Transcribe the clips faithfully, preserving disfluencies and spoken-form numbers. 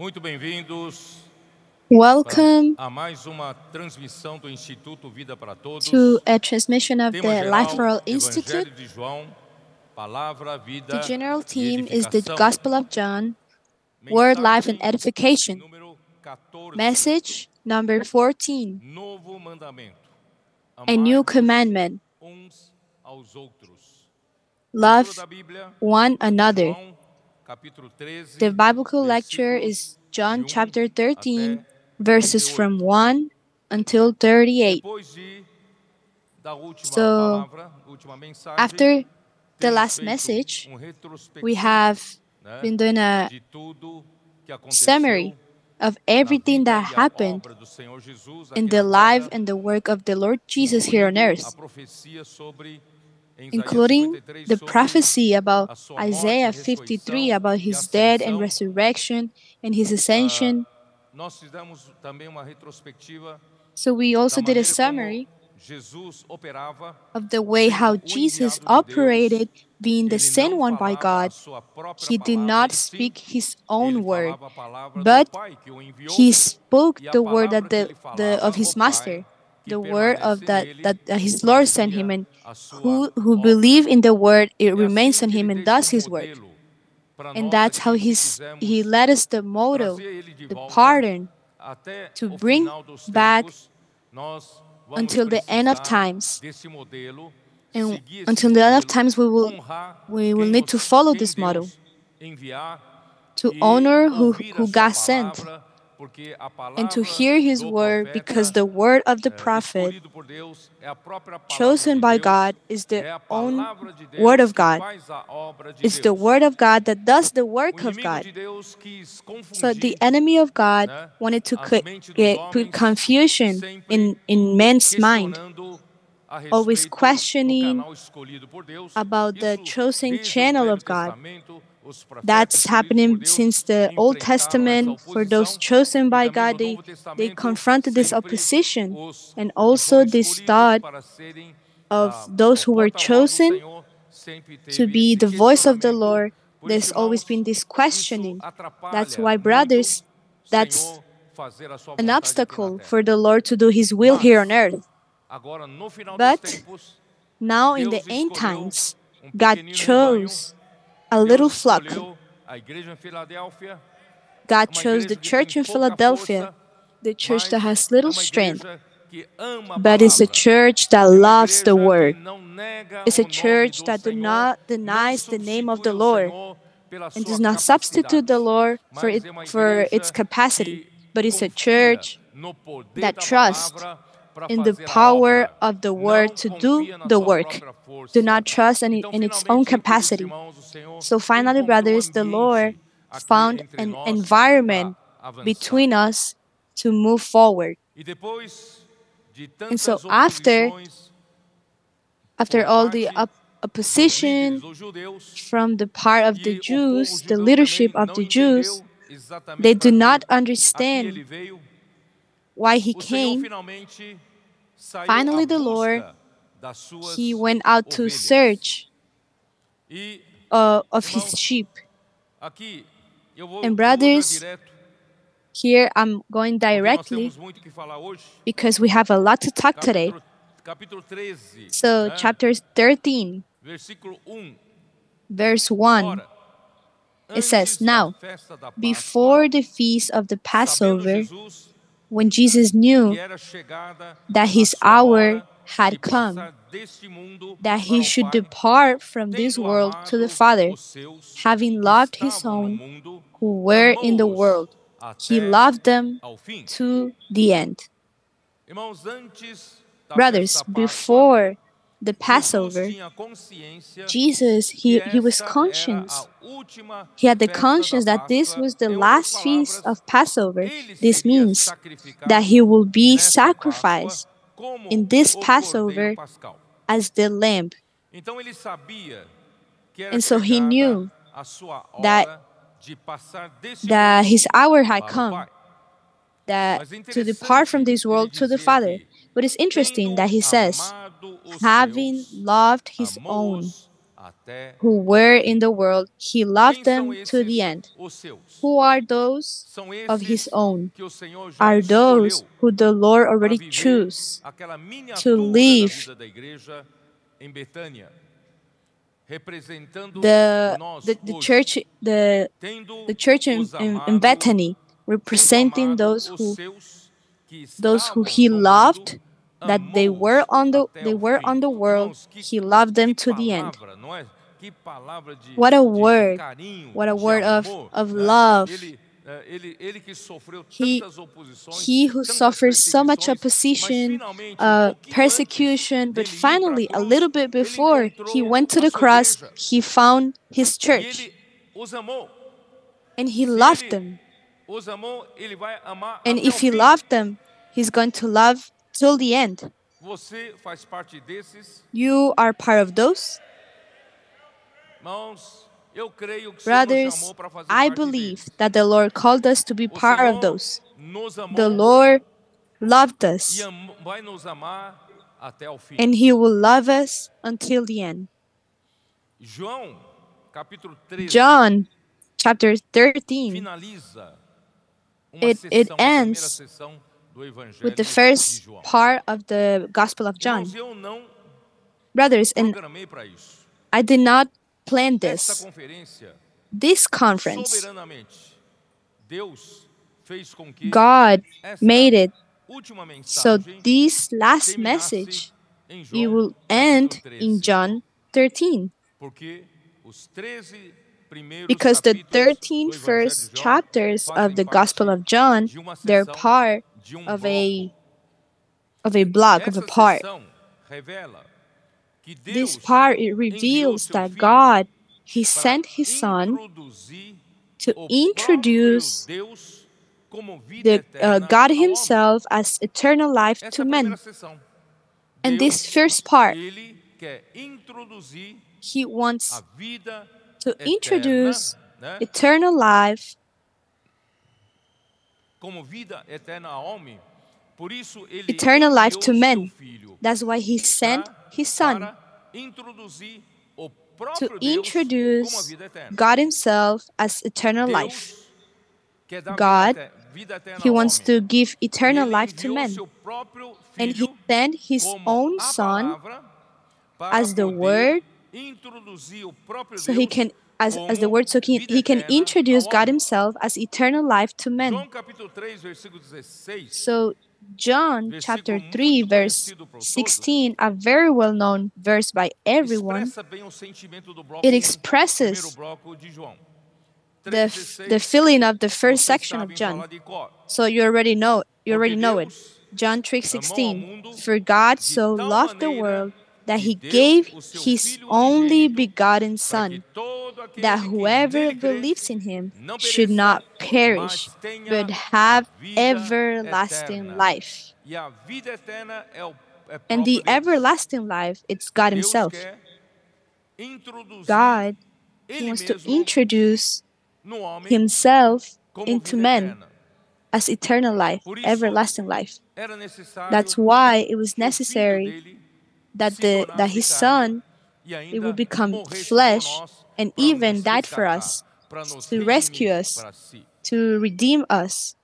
Muito bem-vindos. Welcome to a transmission of the Life for All Institute. The general theme is the Gospel of John, Word, Life, and Edification. Message number fourteen. A new commandment. Love one another. The biblical lecture is John chapter thirteen, verses from one until thirty-eight. So, after the last message, we have been doing a summary of everything that happened in the life and the work of the Lord Jesus here on earth, including the prophecy about Isaiah fifty-three, about his death and resurrection and his ascension. So we also did a summary of the way how Jesus operated, being the sent one by God. He did not speak his own word, but he spoke the word that the, the, of his master, the word of that, that, that his Lord sent him, and who, who believe in the word, it remains on him and does his work. And that's how he's, he led us the motto, the pattern, to bring back until the end of times. And until the end of times, we will, we will need to follow this model, to honor who, who God sent, and to hear his word, because the word of the prophet chosen by God is the own word of God. It's the word of God that does the work of God. So the enemy of God wanted to put confusion in, in men's mind, always questioning about the chosen channel of God. That's happening since the Old Testament. For those chosen by God, they, they confronted this opposition and also this thought of those who were chosen to be the voice of the Lord. There's always been this questioning. That's why, brothers, that's an obstacle for the Lord to do his will here on earth. But now in the end times, God chose a little flock. God chose the church in Philadelphia, the church that has little strength, but it's a church that loves the word. It's a church that do not denies the name of the Lord and does not substitute the Lord for, it, for its capacity, but it's a church that trusts in the power of the word to do the work. Do not trust in, in its own capacity. So finally, brothers, the Lord found an environment between us to move forward. And so after, after all the op opposition from the part of the Jews, the leadership of the Jews, they do not understand why he came. Finally, the Lord, he went out to search uh, of his sheep. And brothers, here I'm going directly because we have a lot to talk today. So, chapter thirteen, verse one, it says, "Now, before the feast of the Passover, when Jesus knew that his hour had come, that he should depart from this world to the Father, having loved his own who were in the world, he loved them to the end." Brothers, before the Passover, Jesus, he, he was conscious. He had the conscience that this was the last feast of Passover. This means that he will be sacrificed in this Passover as the lamb. And so he knew that, that his hour had come, that to depart from this world to the Father. But it's interesting that he says, having loved his own who were in the world, he loved them to the end. Who are those of his own? Are those who the Lord already chose to live the, the, the church, the, the church in, in, in Bethany, representing those who those who he loved, that they were on the they were on the world, he loved them to the end. What a word! What a word of, of love! He, he who suffers so much opposition, uh, persecution, but finally, a little bit before he went to the cross, he found his church, and he loved them. And if he loved them, he's going to love till the end. You are part of those? Brothers, I believe that the Lord called us to be part of those. The Lord loved us, and He will love us until the end. John chapter thirteen, it, it ends with the first part of the Gospel of John. Brothers, and I did not plan this. This conference, God made it so this last message, it will end in John thirteen, because the thirteen first chapters of the Gospel of John, they're part of a of a block, of a part. This part, it reveals that God, He sent His Son to introduce the, uh, God Himself as eternal life to men. And this first part, He wants to introduce eternal life eternal life to men. That's why He sent His Son to introduce God Himself as eternal life. God, He wants to give eternal life to men. And He sent His own Son as the Word, so He can As, as the word, so he, he can introduce God Himself as eternal life to men. So John chapter three, verse sixteen, a very well-known verse by everyone, it expresses the, the feeling of the first section of John. So you already know, you already know it. John three sixteen, for God so loved the world that He gave His only begotten Son, that whoever believes in Him should not perish, but have everlasting life. And the everlasting life, it's God Himself. God, He wants to introduce Himself into men as eternal life, everlasting life. That's why it was necessary that, the, that His Son, it will become flesh, and even died for us, to rescue us, to redeem us.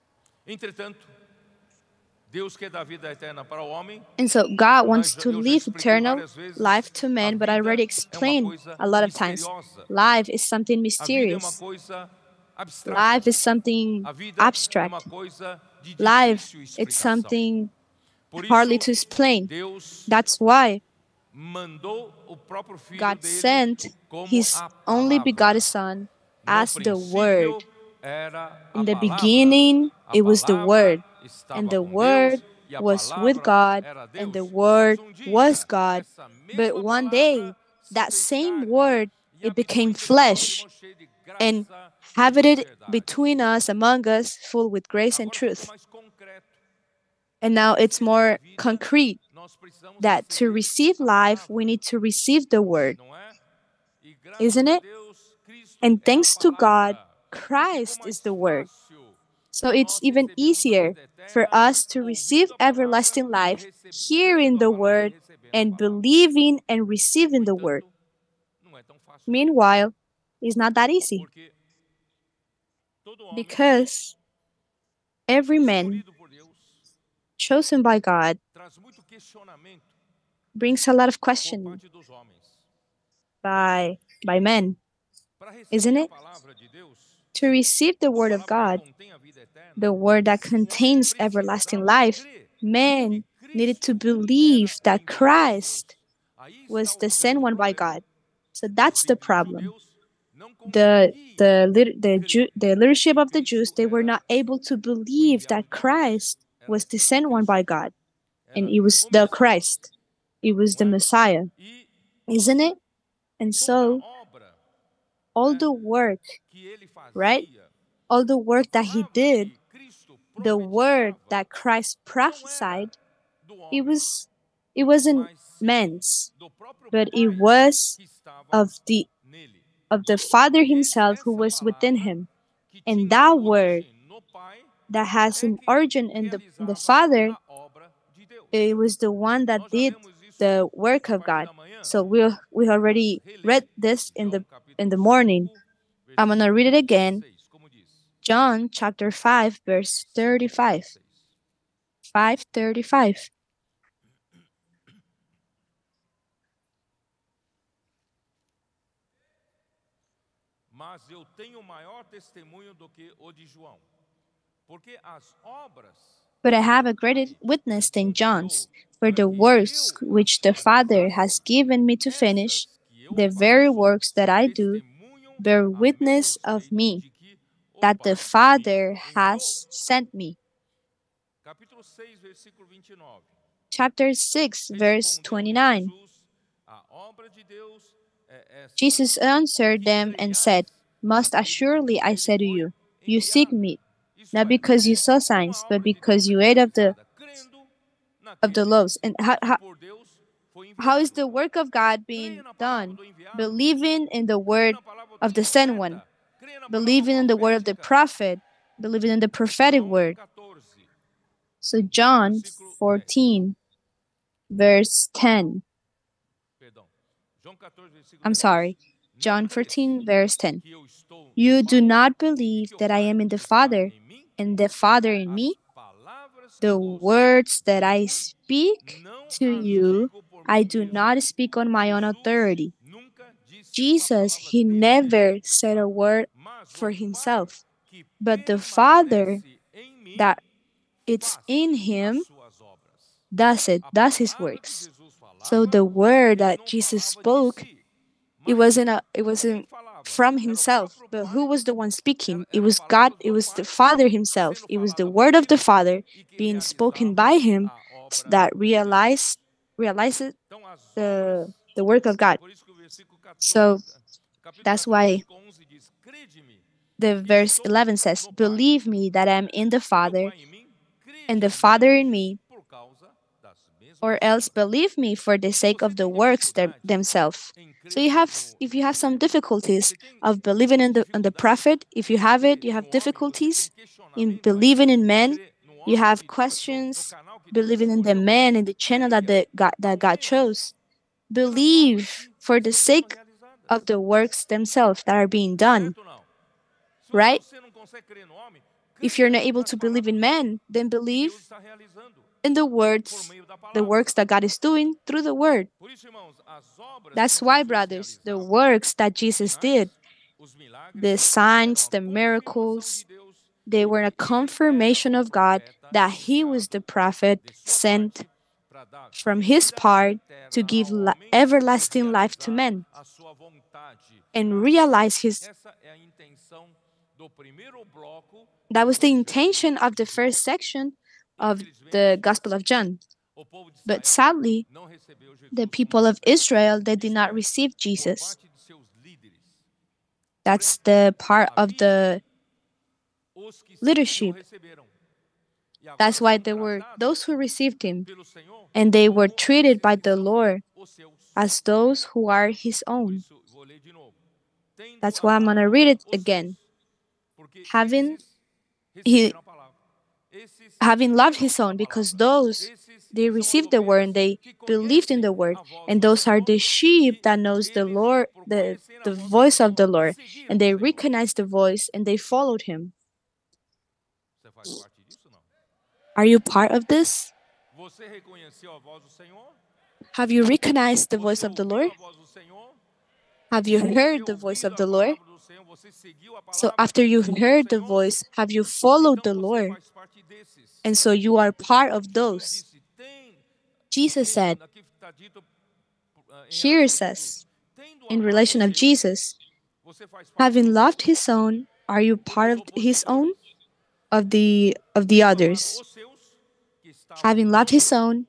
And so God wants to leave eternal life to men, but I already explained a lot of times. Life is something mysterious. Life is something abstract. Life, it's something hardly to explain. That's why God sent His only begotten Son as the Word. In the beginning, it was the Word, and the Word was with God, and the Word was God. But one day, that same Word, it became flesh and habited between us, among us, full with grace and truth. And now it's more concrete, that to receive life, we need to receive the Word, isn't it? And thanks to God, Christ is the Word. So it's even easier for us to receive everlasting life, hearing the Word, and believing and receiving the Word. Meanwhile, it's not that easy, because every man chosen by God brings a lot of questioning by, by men, isn't it? To receive the Word of God, the Word that contains everlasting life, men needed to believe that Christ was the sent one by God. So that's the problem. The, the, the, Jew, the leadership of the Jews, they were not able to believe that Christ was the sent one by God. And it was the Christ. It was the Messiah. Isn't it? And so, all the work, right? All the work that he did, the word that Christ prophesied, it was, it wasn't man's, but it was of the of the Father himself who was within him. And that word that has an origin in the, in the Father, it was the one that did the work of God. So we we already read this in the in the morning. I'm gonna read it again. John chapter five, verse thirty-five. Five thirty-five. Mas eu tenho maior testemunho do que o de João, porque as obras. But I have a greater witness than John's, for the works which the Father has given me to finish, the very works that I do, bear witness of me, that the Father has sent me. Chapter six, verse twenty-nine. Jesus answered them and said, Most assuredly I say to you, you seek me, not because you saw signs, but because you ate of the of the loaves. And how, how, how is the work of God being done? Believing in the word of the sent one, believing in the word of the prophet, believing in the prophetic word. So John fourteen, verse ten. I'm sorry. John fourteen, verse ten. You do not believe that I am in the Father, and the Father in me? The words that I speak to you, I do not speak on my own authority. Jesus, he never said a word for himself, but the Father that it's in him does it, does his works. So the word that Jesus spoke, It wasn't, a, it wasn't from himself, but who was the one speaking? It was God, it was the Father himself. It was the word of the Father being spoken by him that realized, realizes the, the work of God. So that's why the verse eleven says, Believe me that I am in the Father and the Father in me, or else believe me for the sake of the works them, themselves. So you have, if you have some difficulties of believing in the, in the prophet, if you have it, you have difficulties in believing in men, you have questions, believing in the man, in the channel that, the, God, that God chose, believe for the sake of the works themselves that are being done, right? If you're not able to believe in men, then believe in the words, the works that God is doing through the Word. That's why, brothers, the works that Jesus did, the signs, the miracles, they were a confirmation of God that He was the prophet sent from His part to give la- everlasting life to men and realize His. That was the intention of the first section of the Gospel of John. But sadly, the people of Israel, they did not receive Jesus. That's the part of the leadership. That's why there were those who received him, and they were treated by the Lord as those who are his own. That's why I'm going to read it again. Having he Having loved his own, because those they received the word and they believed in the word. And those are the sheep that knows the Lord, the, the voice of the Lord. And they recognized the voice and they followed him. Are you part of this? Have you recognized the voice of the Lord? Have you heard the voice of the Lord? So after you heard the voice, have you followed the Lord? And so you are part of those. Jesus said, here says, in relation of Jesus, having loved his own, are you part of his own? Of the, of the others. Having loved his own,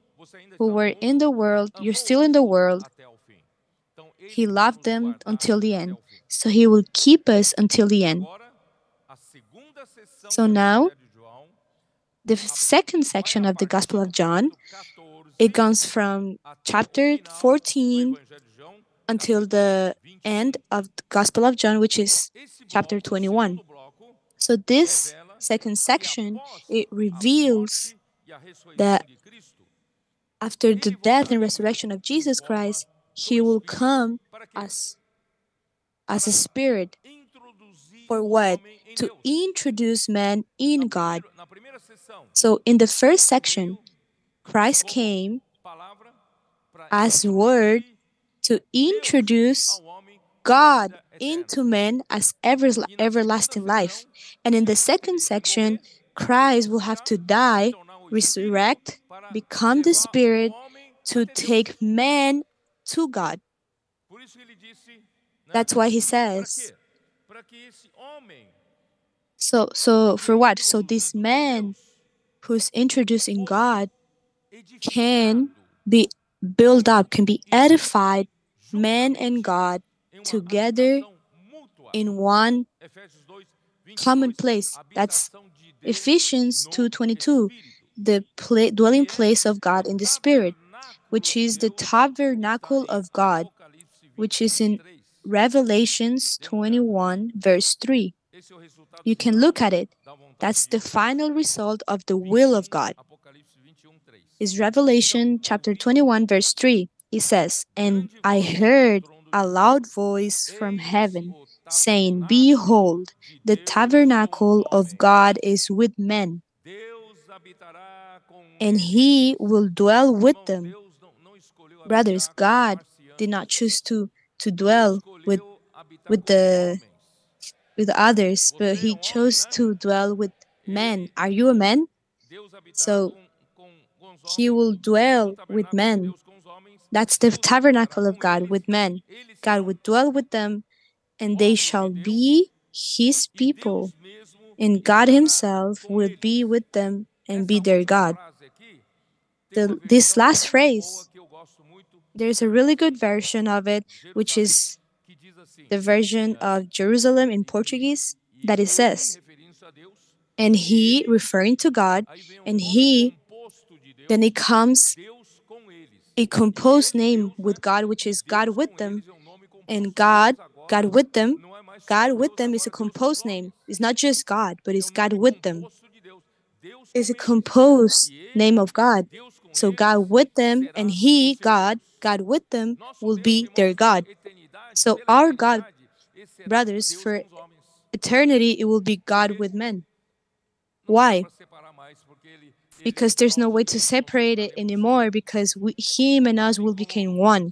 who were in the world, you're still in the world. He loved them until the end. So he will keep us until the end. So now, the second section of the Gospel of John, it goes from chapter fourteen until the end of the Gospel of John, which is chapter twenty-one. So this second section, it reveals that after the death and resurrection of Jesus Christ, he will come as, as a spirit. For what? To introduce man in God. So in the first section, Christ came as word to introduce God into men as ever, everlasting life. And in the second section, Christ will have to die, resurrect, become the Spirit to take man to God. That's why he says. So, so for what? So this man who's introducing God can be built up, can be edified, man and God, together in one common place. That's Ephesians two twenty-two, the pla- dwelling place of God in the Spirit, which is the tabernacle of God, which is in Revelations twenty-one, verse three. You can look at it. That's the final result of the will of God. It's Revelation chapter twenty-one, verse three. It says, and I heard a loud voice from heaven, saying, behold, the tabernacle of God is with men, and he will dwell with them. Brothers, God did not choose to, to dwell with, with, the, with the others, but he chose to dwell with men. Are you a man? So, he will dwell with men. That's the tabernacle of God with men. God will dwell with them, and they shall be his people. And God himself will be with them and be their God. The, this last phrase, there's a really good version of it, which is the version of Jerusalem in Portuguese, that it says, and he, referring to God, and he, then it comes a composed name with God, which is God with them, and God, God with them, God with them is a composed name. It's not just God, but it's God with them. It's a composed name of God. So God with them, and he, God, God with them, will be their God. So our God, brothers, for eternity, it will be God with men. Why? Because there's no way to separate it anymore, because we, him and us will become one.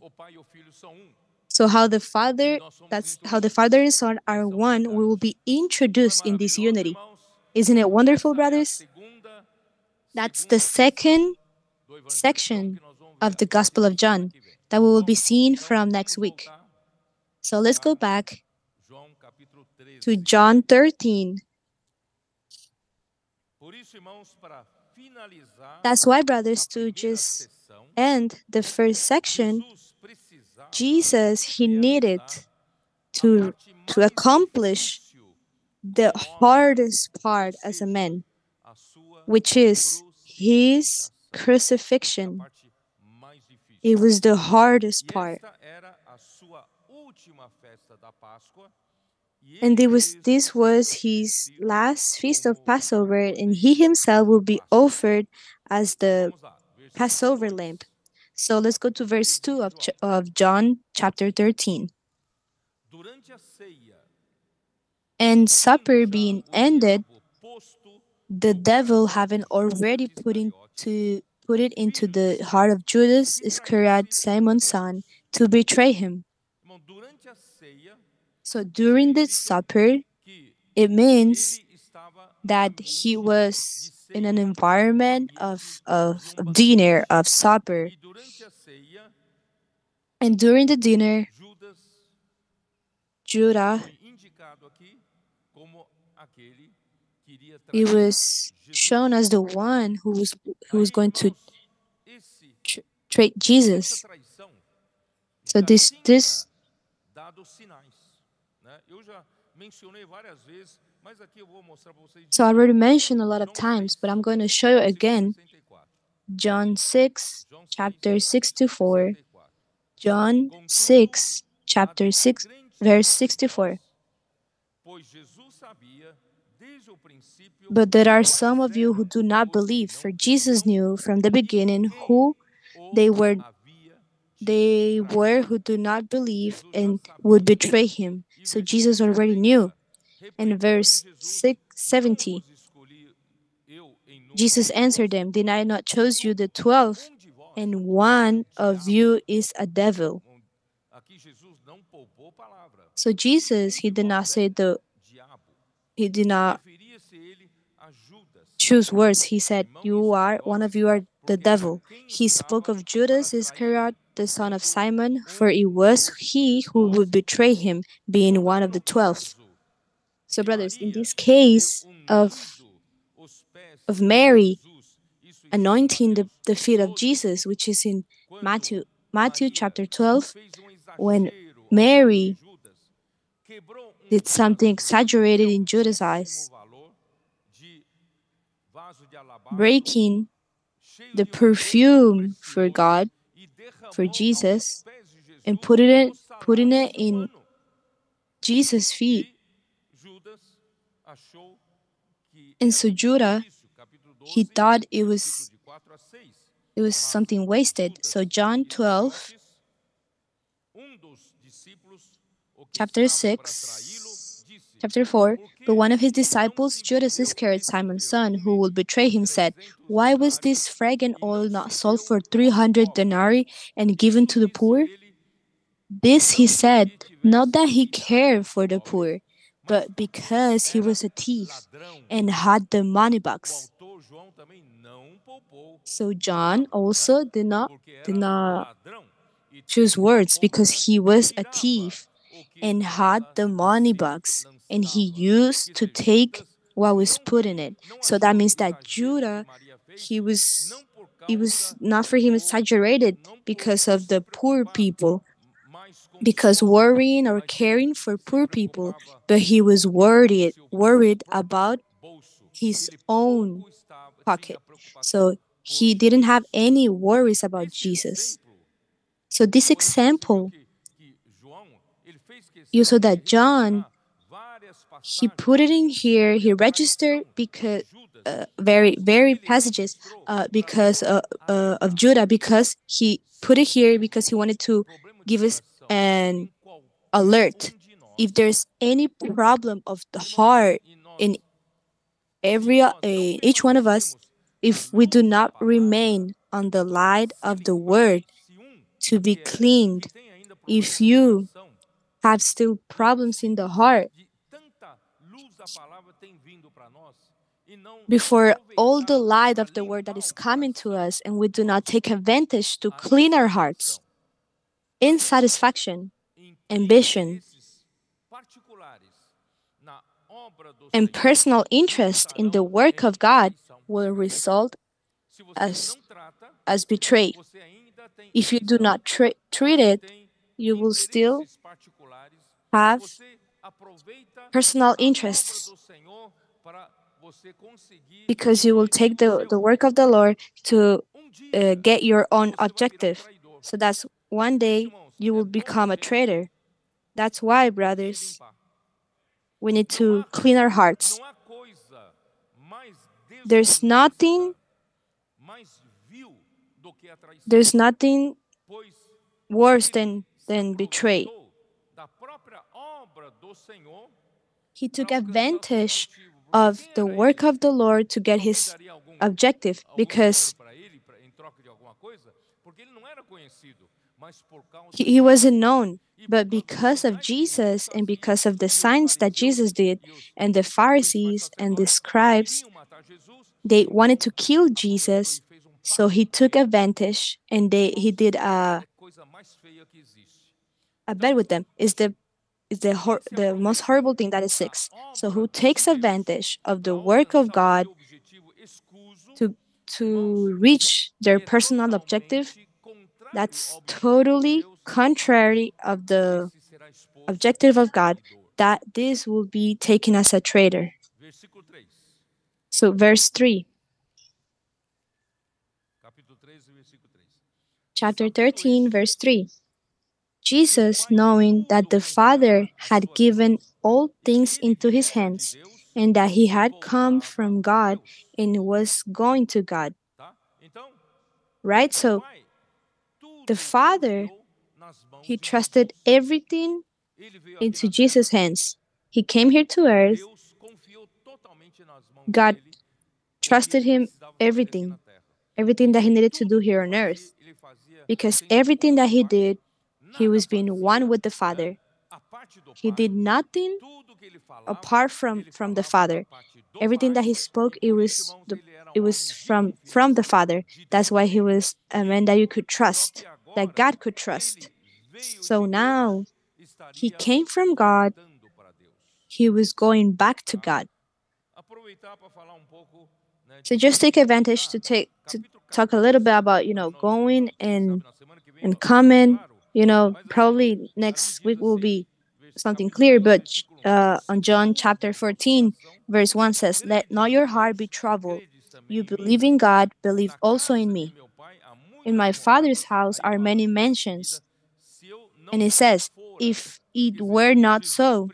So how the Father, that's how the Father and Son are one, we will be introduced in this unity. Isn't it wonderful, brothers? That's the second section of the Gospel of John that we will be seeing from next week. So let's go back to John thirteen. That's why, brothers, to just end the first section, Jesus, he needed to, to accomplish the hardest part as a man, which is his crucifixion. It was the hardest part. And it was, this was his last feast of Passover, and he himself will be offered as the Passover lamb. So let's go to verse two of, of John chapter thirteen. And supper being ended, the devil having already put into put it into the heart of Judas Iscariot, Simon's son, to betray him. So during the supper, it means that he was in an environment of, of, of dinner, of supper. And during the dinner, Judah, it was shown as the one who was, who was going to betray Jesus. So this... this So I already mentioned a lot of times, but I'm going to show you again. John six, chapter sixty-four. John six, chapter six, verse sixty-four. But there are some of you who do not believe, for Jesus knew from the beginning who they were, they were who do not believe and would betray him. So Jesus already knew. And verse six, seventy, Jesus answered them, did I not choose you the twelve, and one of you is a devil? So Jesus, he did not say the, he did not choose words. He said, you are, one of you are the devil. He spoke of Judas Iscariot, the son of Simon, for it was he who would betray him, being one of the twelve. So, brothers, in this case of, of Mary anointing the, the feet of Jesus, which is in Matthew, Matthew chapter twelve, when Mary did something exaggerated in Judas' eyes, breaking the perfume for God, for Jesus, and putting it, putting it in Jesus' feet. And so Judah, he thought it was it was something wasted. So John twelve, chapter six, chapter four, but one of his disciples, Judas Iscariot, Simon's son, who would betray him, said, why was this fragrant oil not sold for three hundred denarii and given to the poor? This he said, not that he cared for the poor, but because he was a thief and had the money box. So John also did not, did not choose words because he was a thief and had the money box, and he used to take what was put in it. So that means that Judah, he was, it was not for him exaggerated because of the poor people, because worrying or caring for poor people, but he was worried, worried about his own pocket. So he didn't have any worries about Jesus. So this example, you saw that John, he put it in here, he registered because uh, very, very passages uh, because uh, uh, of Judah, because he put it here because he wanted to give us an alert. If there's any problem of the heart in every uh, each one of us, if we do not remain on the light of the word to be cleaned, if you have still problems in the heart, before all the light of the word that is coming to us, and we do not take advantage to clean our hearts, insatisfaction, ambition, and personal interest in the work of God will result as, as betrayal. If you do not tra- treat it, you will still have personal interests, because you will take the, the work of the Lord to uh, get your own objective. So that's one day you will become a traitor. That's why, brothers, we need to clean our hearts. There's nothing There's nothing worse than, than betray. He took advantage of the work of the Lord to get his objective, because he, he wasn't known. But because of Jesus and because of the signs that Jesus did, and the Pharisees and the scribes, they wanted to kill Jesus, so he took advantage, and they, he did a, a bet with them. It's the, it's the, hor the most horrible thing that is six. So who takes advantage of the work of God to, to reach their personal objective, that's totally contrary of the objective of God, that this will be taken as a traitor. So verse three. Chapter thirteen, verse three. Jesus, knowing that the Father had given all things into his hands, and that he had come from God and was going to God. Right? So the Father, he trusted everything into Jesus' hands. He came here to earth. God trusted him everything, everything that he needed to do here on earth. Because everything that he did, he was being one with the Father. He did nothing apart from, from the Father. Everything that he spoke, it was the, it was from, from the Father. That's why he was a man that you could trust, that God could trust. So now, he came from God. He was going back to God. So just take advantage to take to talk a little bit about, you know, going and and coming. You know, probably next week will be something clear, but uh, on John chapter fourteen, verse one says, "Let not your heart be troubled. You believe in God, believe also in me. In my Father's house are many mansions." And it says, if it were not so.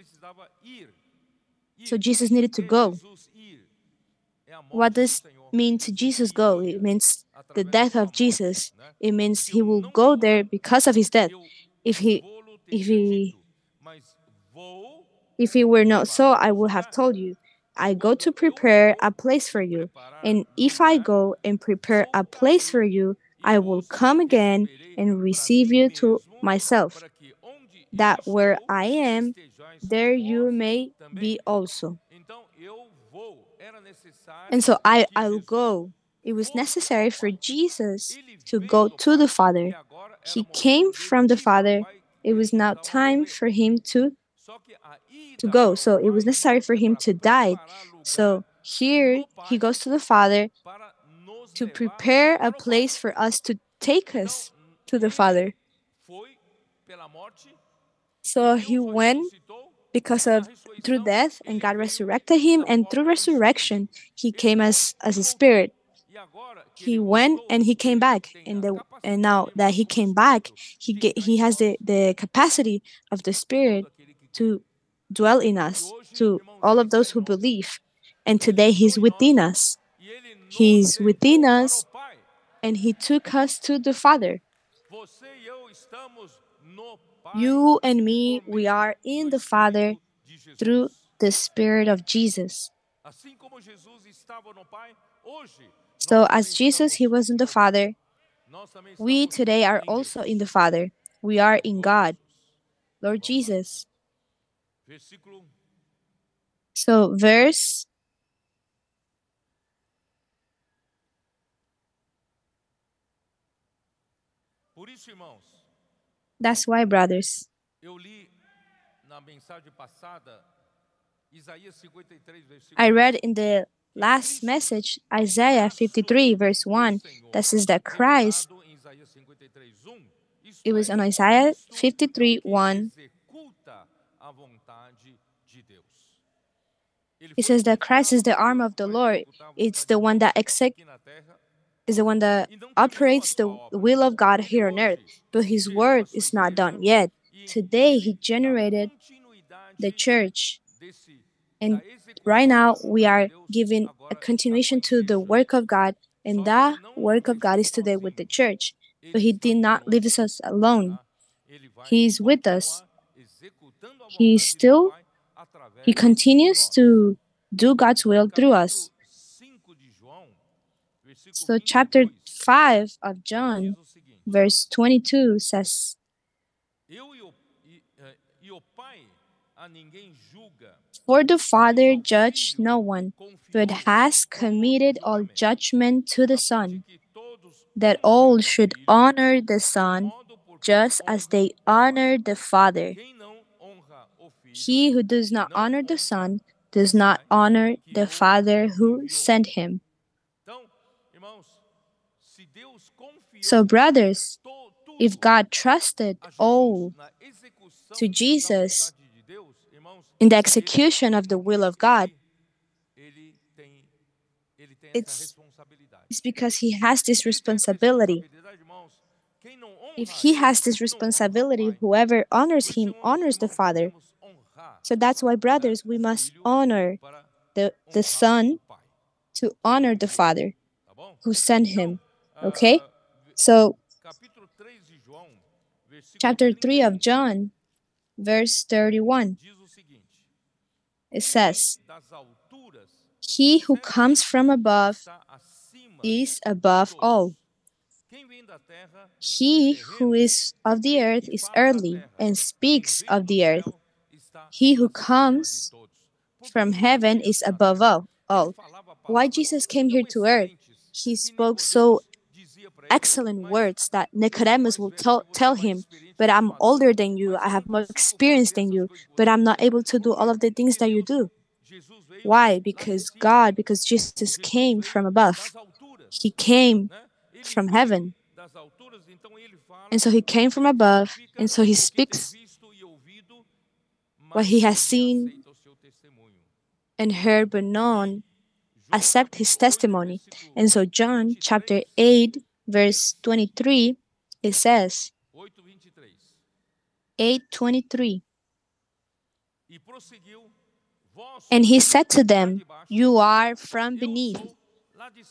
So Jesus needed to go. What does mean to Jesus go? It means the death of Jesus. It means he will go there because of his death. If he, if he, if he were not so, I would have told you. I go to prepare a place for you. And if I go and prepare a place for you, I will come again and receive you to myself, that where I am, there you may be also. And so I, I'll go. It was necessary for Jesus to go to the Father. He came from the Father. It was now time for him to, to go. So it was necessary for him to die. So here he goes to the Father to prepare a place for us, to take us to the Father. So he went because of through death, and God resurrected him, and through resurrection he came as, as a spirit. He went and he came back, and the, and now that he came back, he get, he has the, the capacity of the Spirit to dwell in us, to all of those who believe. And today he's within us. He's within us, and he took us to the Father. You and me, we are in the Father through the Spirit of Jesus. So as Jesus, he was in the Father, we today are also in the Father. We are in God, Lord Jesus. So verse That's why, brothers, I read in the last message, Isaiah fifty-three, verse one, that says that Christ, it was on Isaiah fifty-three, one, it says that Christ is the arm of the Lord. It's the one that executes. Is the one that operates the will of God here on earth, but his work is not done yet. Today, he generated the church, and right now we are giving a continuation to the work of God And that work of God is today with the church. But He did not leave us alone. He is with us. He is still, He continues to do God's will through us. So chapter five of John, verse twenty-two says, "For the Father judged no one, but has committed all judgment to the Son, that all should honor the Son just as they honor the Father. He who does not honor the Son does not honor the Father who sent Him." So, brothers, if God trusted all to Jesus in the execution of the will of God, it's, it's because He has this responsibility. If He has this responsibility, whoever honors Him honors the Father. So that's why, brothers, we must honor the, the Son to honor the Father who sent Him. Okay? So, chapter three of John, verse thirty-one, it says, "He who comes from above is above all. He who is of the earth is earthly and speaks of the earth. He who comes from heaven is above all." all. Why Jesus came here to earth? He spoke so excellent words that Nicodemus will tell, tell him, "But I'm older than you, I have more experience than you, but I'm not able to do all of the things that you do." Why? Because God, because Jesus came from above. He came from heaven. And so He came from above, and so He speaks what He has seen and heard, but none accept His testimony. And so John chapter eight, verse twenty-three, it says, eight twenty-three, "And He said to them, you are from beneath,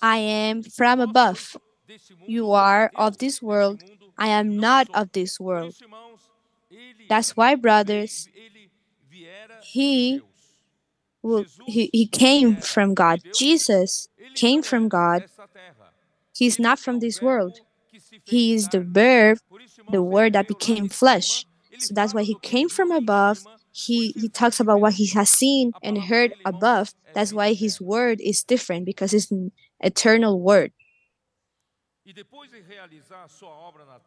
I am from above. You are of this world, I am not of this world." That's why, brothers, He, will, he, he came from God. Jesus came from God. He's not from this world. He is the verb, the word that became flesh. So that's why He came from above. He, he talks about what He has seen and heard above. That's why His word is different, because it's an eternal word.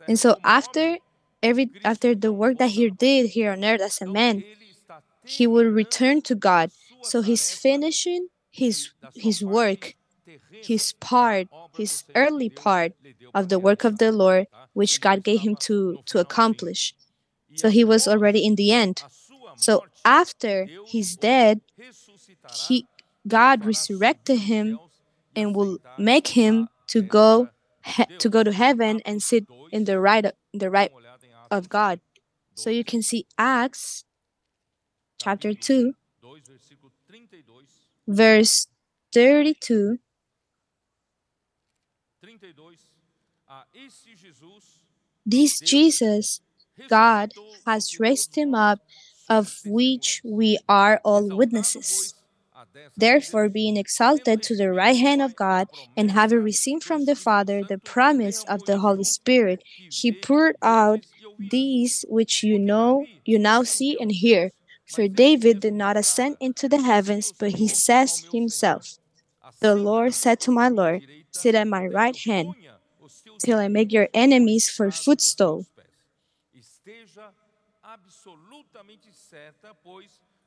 And so after every after the work that He did here on earth as a man, He will return to God. So He's finishing his his work, his part, his early part of the work of the Lord, which God gave Him to, to accomplish. So He was already in the end. So after He's dead, he, God resurrected Him and will make Him to go he, to go to heaven and sit in the right the right of God. So you can see Acts chapter two, verse thirty-two. "This Jesus, God has raised Him up, of which we are all witnesses. Therefore, being exalted to the right hand of God, and having received from the Father the promise of the Holy Spirit, He poured out these which you know, you now see and hear. For David did not ascend into the heavens, but he says himself, the Lord said to my Lord, sit at my right hand, till I make your enemies for footstool.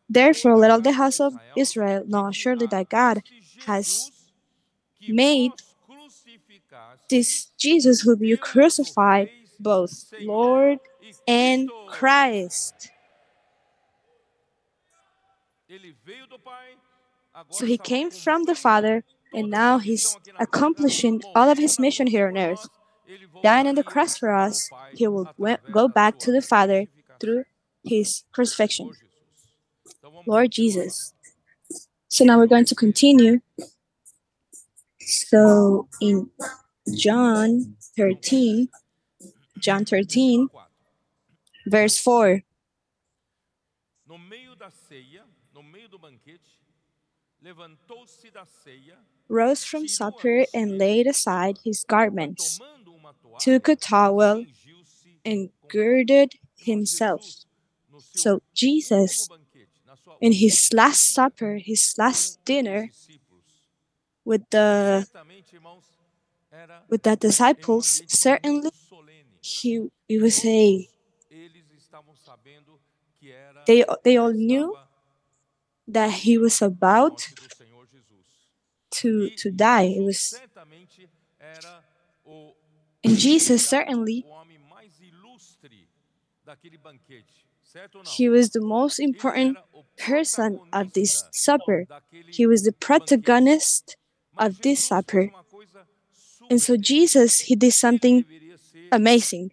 Therefore, let all the house of Israel know surely that God has made this Jesus whom you crucified both Lord and Christ." So He came from the Father, and now He's accomplishing all of His mission here on earth. Dying on the cross for us, He will go back to the Father through His crucifixion. Lord Jesus. So now we're going to continue So in John thirteen, John thirteen, verse four, no meio da ceia, no meio do banquete, levantou-se da ceia, rose from supper and laid aside his garments, took a towel and girded himself. So Jesus, in his last supper, his last dinner with the with the disciples, certainly he, he was a they they all knew that he was about to to die. It was and Jesus certainly he was the most important person of this supper. He was the protagonist of this supper. And so Jesus, he did something amazing.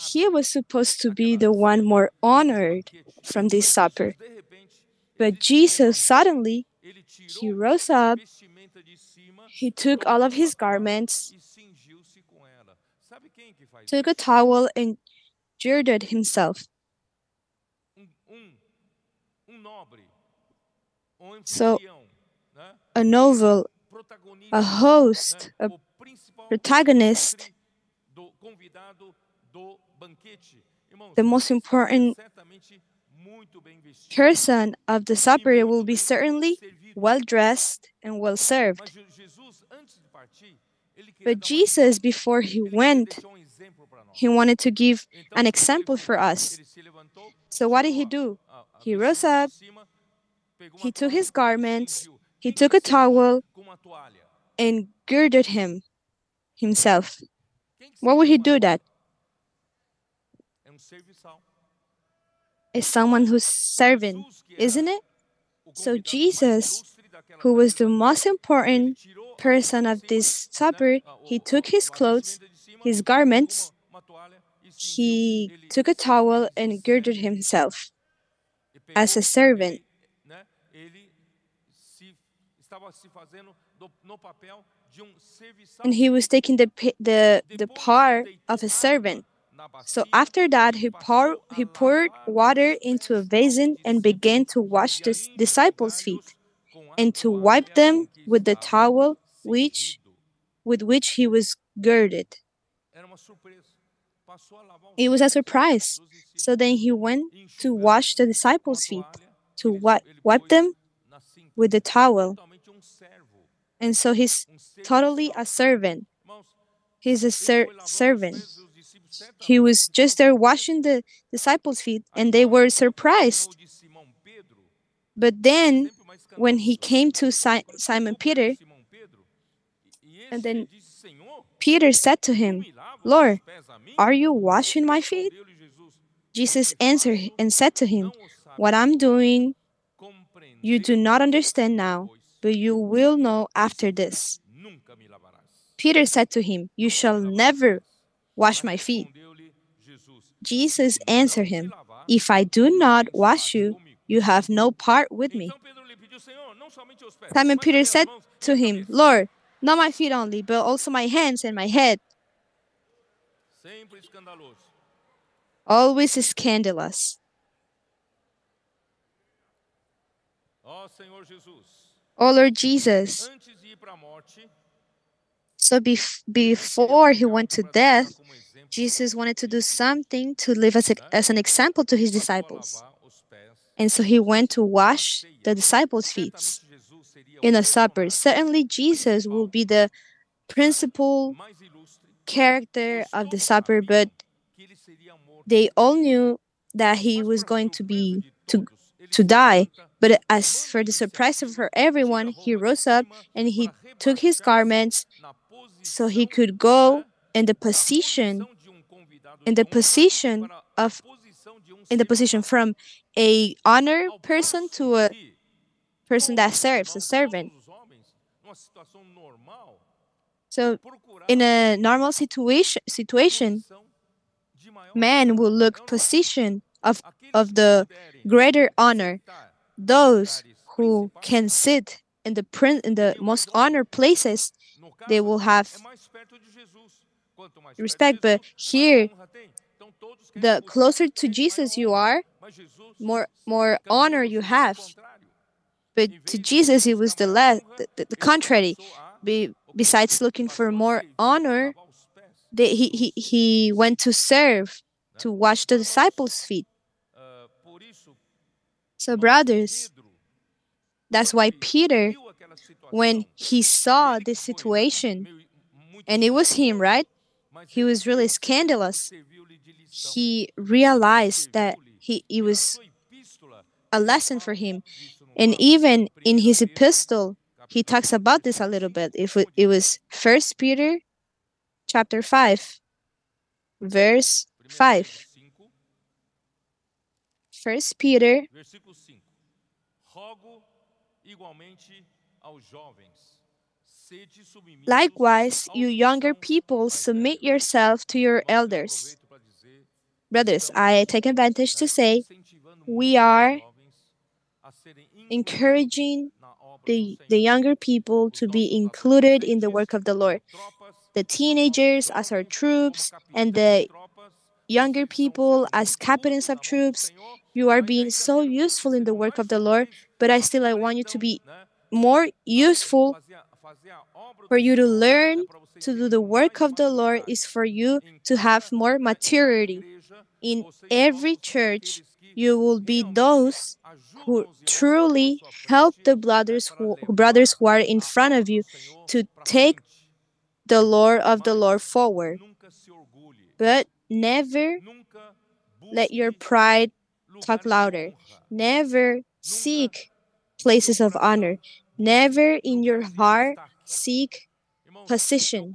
He was supposed to be the one more honored from this supper. But Jesus, suddenly, he rose up, he took all of his garments, took a towel and girded himself. So, a noble, a host, a protagonist, the most important person of the supper will be certainly well-dressed and well-served. But Jesus, before he went, he wanted to give an example for us. So what did he do? He rose up, he took his garments, he took a towel and girded him, himself. Why would he do that? Is someone who's serving, isn't it? So Jesus, who was the most important person of this supper, he took his clothes, his garments, he took a towel and girded himself as a servant. And he was taking the, the, the part of a servant. So after that, he, pour, he poured water into a basin and began to wash the disciples' feet and to wipe them with the towel which, with which he was girded. It was a surprise. So then he went to wash the disciples' feet, to wi- wipe them with the towel. And so he's totally a servant. He's a ser- servant. He was just there washing the disciples' feet, and they were surprised. But then, when he came to si- Simon Peter, and then Peter said to him, "Lord, are you washing my feet?" Jesus answered and said to him, "What I'm doing, you do not understand now, but you will know after this." Peter said to him, "You shall never wash my feet." Jesus answered him, "If I do not wash you, you have no part with me." Simon Peter said to him, "Lord, not my feet only, but also my hands and my head." Always scandalous. Oh Lord Jesus. So bef- before he went to death, Jesus wanted to do something to live as, a, as an example to his disciples. And so he went to wash the disciples' feet in a supper. Certainly Jesus will be the principal character of the supper, but they all knew that he was going to be to, to die. But as for the surprise of everyone, he rose up and he took his garments, so he could go in the position, in the position of, in the position from a honor person to a person that serves, a servant. So, in a normal situation, situation, man will look position of of the greater honor. Those who can sit in the prin- in the most honored places, they will have respect. But here, the closer to Jesus you are, more more honor you have. But to Jesus, it was the less, the, the contrary. Be, besides looking for more honor, they, he, he, he went to serve, to wash the disciples' feet. So, brothers, that's why Peter, when he saw this situation, and it was him, right? He was really scandalous. He realized that he it was a lesson for him. And even in his epistle, he talks about this a little bit. If it was First Peter chapter five, verse five. First Peter likewise, you younger people, submit yourself to your elders. Brothers, I take advantage to say, we are encouraging the, the younger people to be included in the work of the Lord. The teenagers as our troops, and the younger people as captains of troops. You are being so useful in the work of the Lord, but I still I want you to be more useful. For you to learn to do the work of the Lord is for you to have more maturity. In every church, you will be those who truly help the brothers who, brothers who are in front of you to take the Lord of the Lord forward. But never let your pride talk louder. Never seek places of honor. Never in your heart seek position.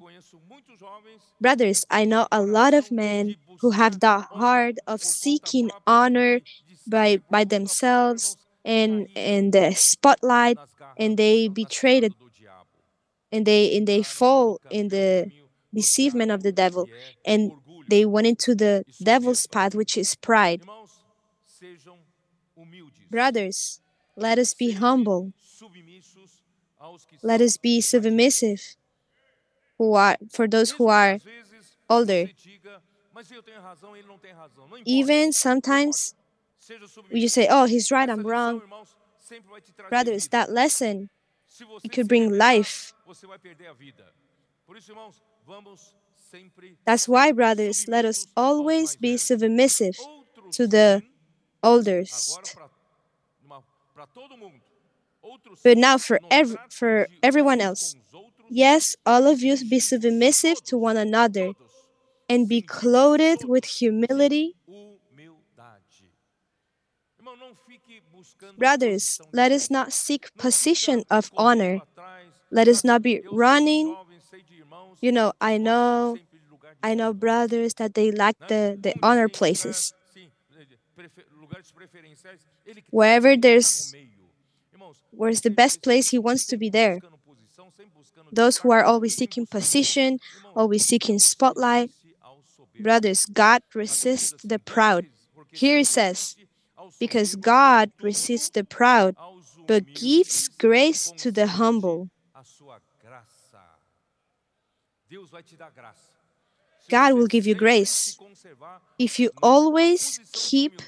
Brothers, I know a lot of men who have the heart of seeking honor by, by themselves and, and the spotlight, and they betray it, and they and they fall in the deceivement of the devil, and they went into the devil's path, which is pride. Brothers, let us be humble. Let us be submissive who are, for those who are older. Even sometimes you say, oh, he's right, I'm wrong. Brothers, that lesson, it could bring life. That's why, brothers, let us always be submissive to the oldest. But now for ev- for everyone else, yes, all of you be submissive to one another and be clothed with humility. Brothers, let us not seek position of honor. Let us not be running. You know, I know, I know brothers that they lack the, the honor places. Wherever there's Where's the best place, he wants to be there. Those who are always seeking position, always seeking spotlight. Brothers, God resists the proud. Here it says, because God resists the proud, but gives grace to the humble. God will give you grace. If you always keep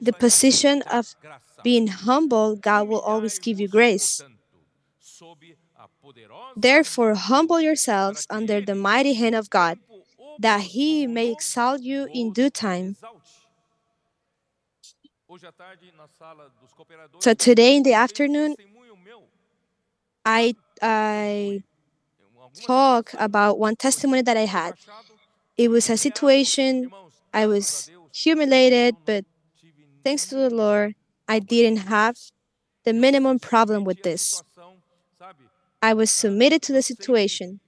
the position of being humble, God will always give you grace. Therefore, humble yourselves under the mighty hand of God, that He may exalt you in due time. So today in the afternoon, I, I talk about one testimony that I had. It was a situation, I was humiliated, but thanks to the Lord, I didn't have the minimum problem with this. I was submitted to the situation.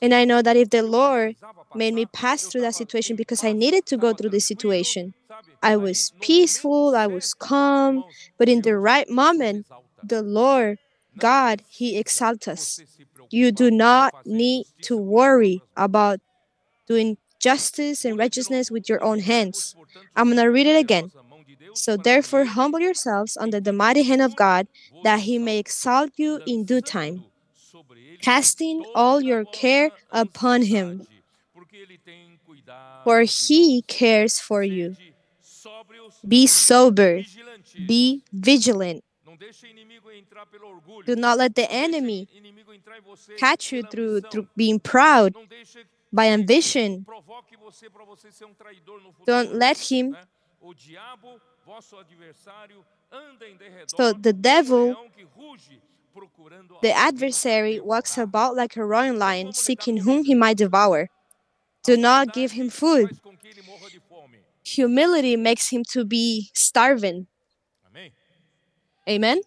And I know that if the Lord made me pass through that situation because I needed to go through this situation, I was peaceful, I was calm, but in the right moment, the Lord, God, He exalts us. You do not need to worry about doing justice and righteousness with your own hands. I'm going to read it again. So therefore humble yourselves under the mighty hand of God, that he may exalt you in due time, casting all your care upon him, for he cares for you. Be sober, be vigilant. Do not let the enemy catch you through, through being proud, by ambition. Don't let him. So the devil, the adversary, walks about like a roaring lion, seeking whom he might devour. Do not give him food. Humility makes him to be starving. Amen?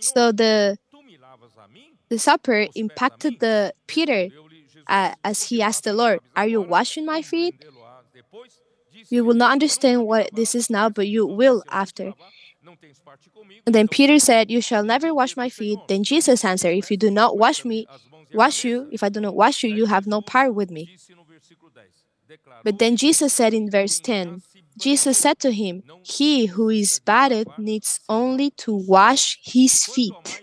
So the, the supper impacted the Peter uh, as he asked the Lord, "Are you washing my feet?" You will not understand what this is now, but you will after. And then Peter said, "You shall never wash my feet." Then Jesus answered, "If you do not wash me, wash you, if I do not wash you, you have no part with me." But then Jesus said in verse ten, Jesus said to him, "He who is bathed needs only to wash his feet,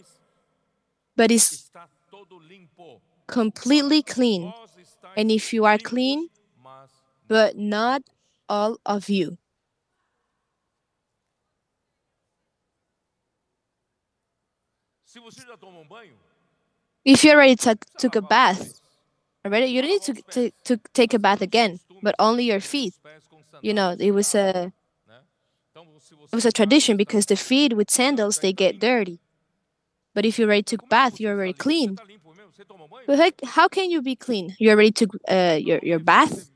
but is completely clean. And if you are clean, but not all of you." If you already t- took a bath, already, you don't need to, t- to take a bath again, but only your feet. You know, it was a it was a tradition because the feet with sandals, they get dirty. But if you already took bath, you're already clean. But how can you be clean? You already took uh, your your bath.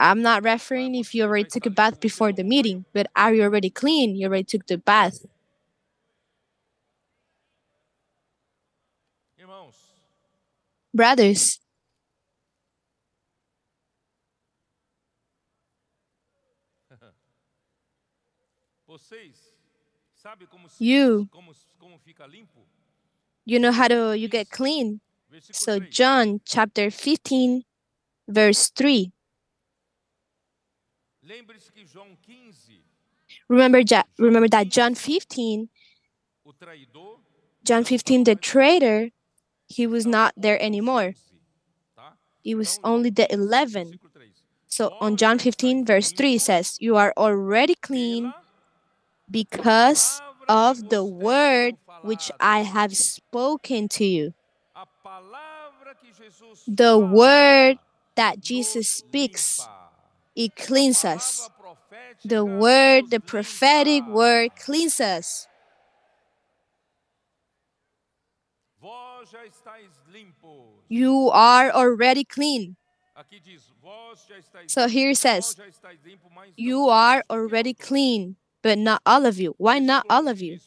I'm not referring if you already took a bath before the meeting, but are you already clean? You already took the bath. Brothers, you, you know how to you get clean. So John chapter fifteen, verse three. Remember, remember that John fifteen, John fifteen, the traitor, he was not there anymore. It was only the eleven. So on John fifteen, verse three says, "You are already clean because of the word which I have spoken to you." The word that Jesus speaks, it cleans us. The word, the prophetic word, cleans us. You are already clean. So here it says, "You are already clean, but not all of you." Why not all of you?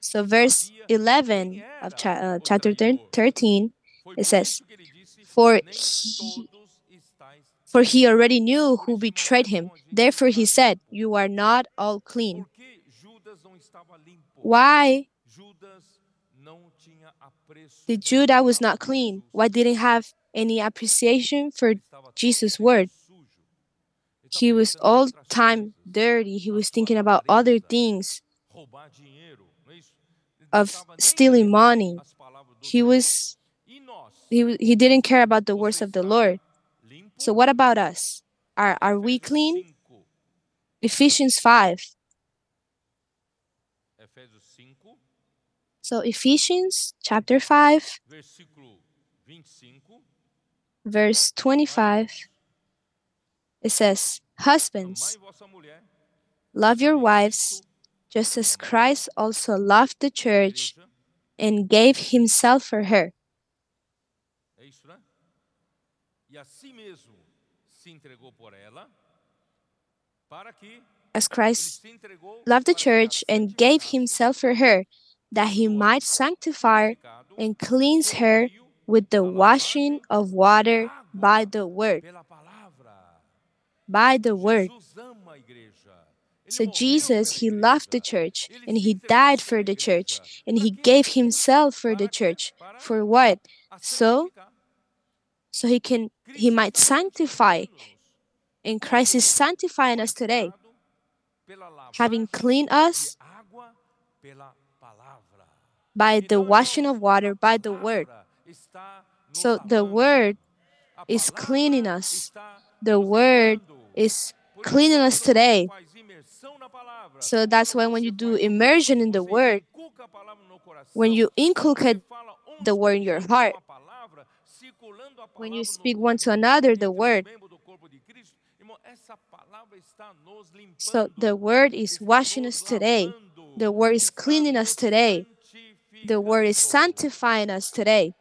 So verse eleven of cha- uh, chapter thirteen, it says, for he, for he already knew who betrayed him. Therefore he said, "You are not all clean." Why the Judas was not clean? Why didn't have any appreciation for Jesus' word? He was all the time dirty. He was thinking about other things, of stealing money. He was he he didn't care about the words of the Lord. So what about us? Are are we clean? Ephesians five. So Ephesians chapter five, verse twenty-five, it says, "Husbands, love your wives, just as Christ also loved the church and gave himself for her." As Christ loved the church and gave himself for her, that he might sanctify and cleanse her with the washing of water by the word. By the word. So Jesus, he loved the church, and he died for the church, and he gave himself for the church. For what? So so he can he might sanctify. And Christ is sanctifying us today, having cleaned us by the washing of water, by the word. So the word is cleaning us. The word is cleaning us today. So that's why when you do immersion in the word, when you inculcate the word in your heart, when you speak one to another the word, so the word is washing us today. The word is cleaning us today. The word is sanctifying us today.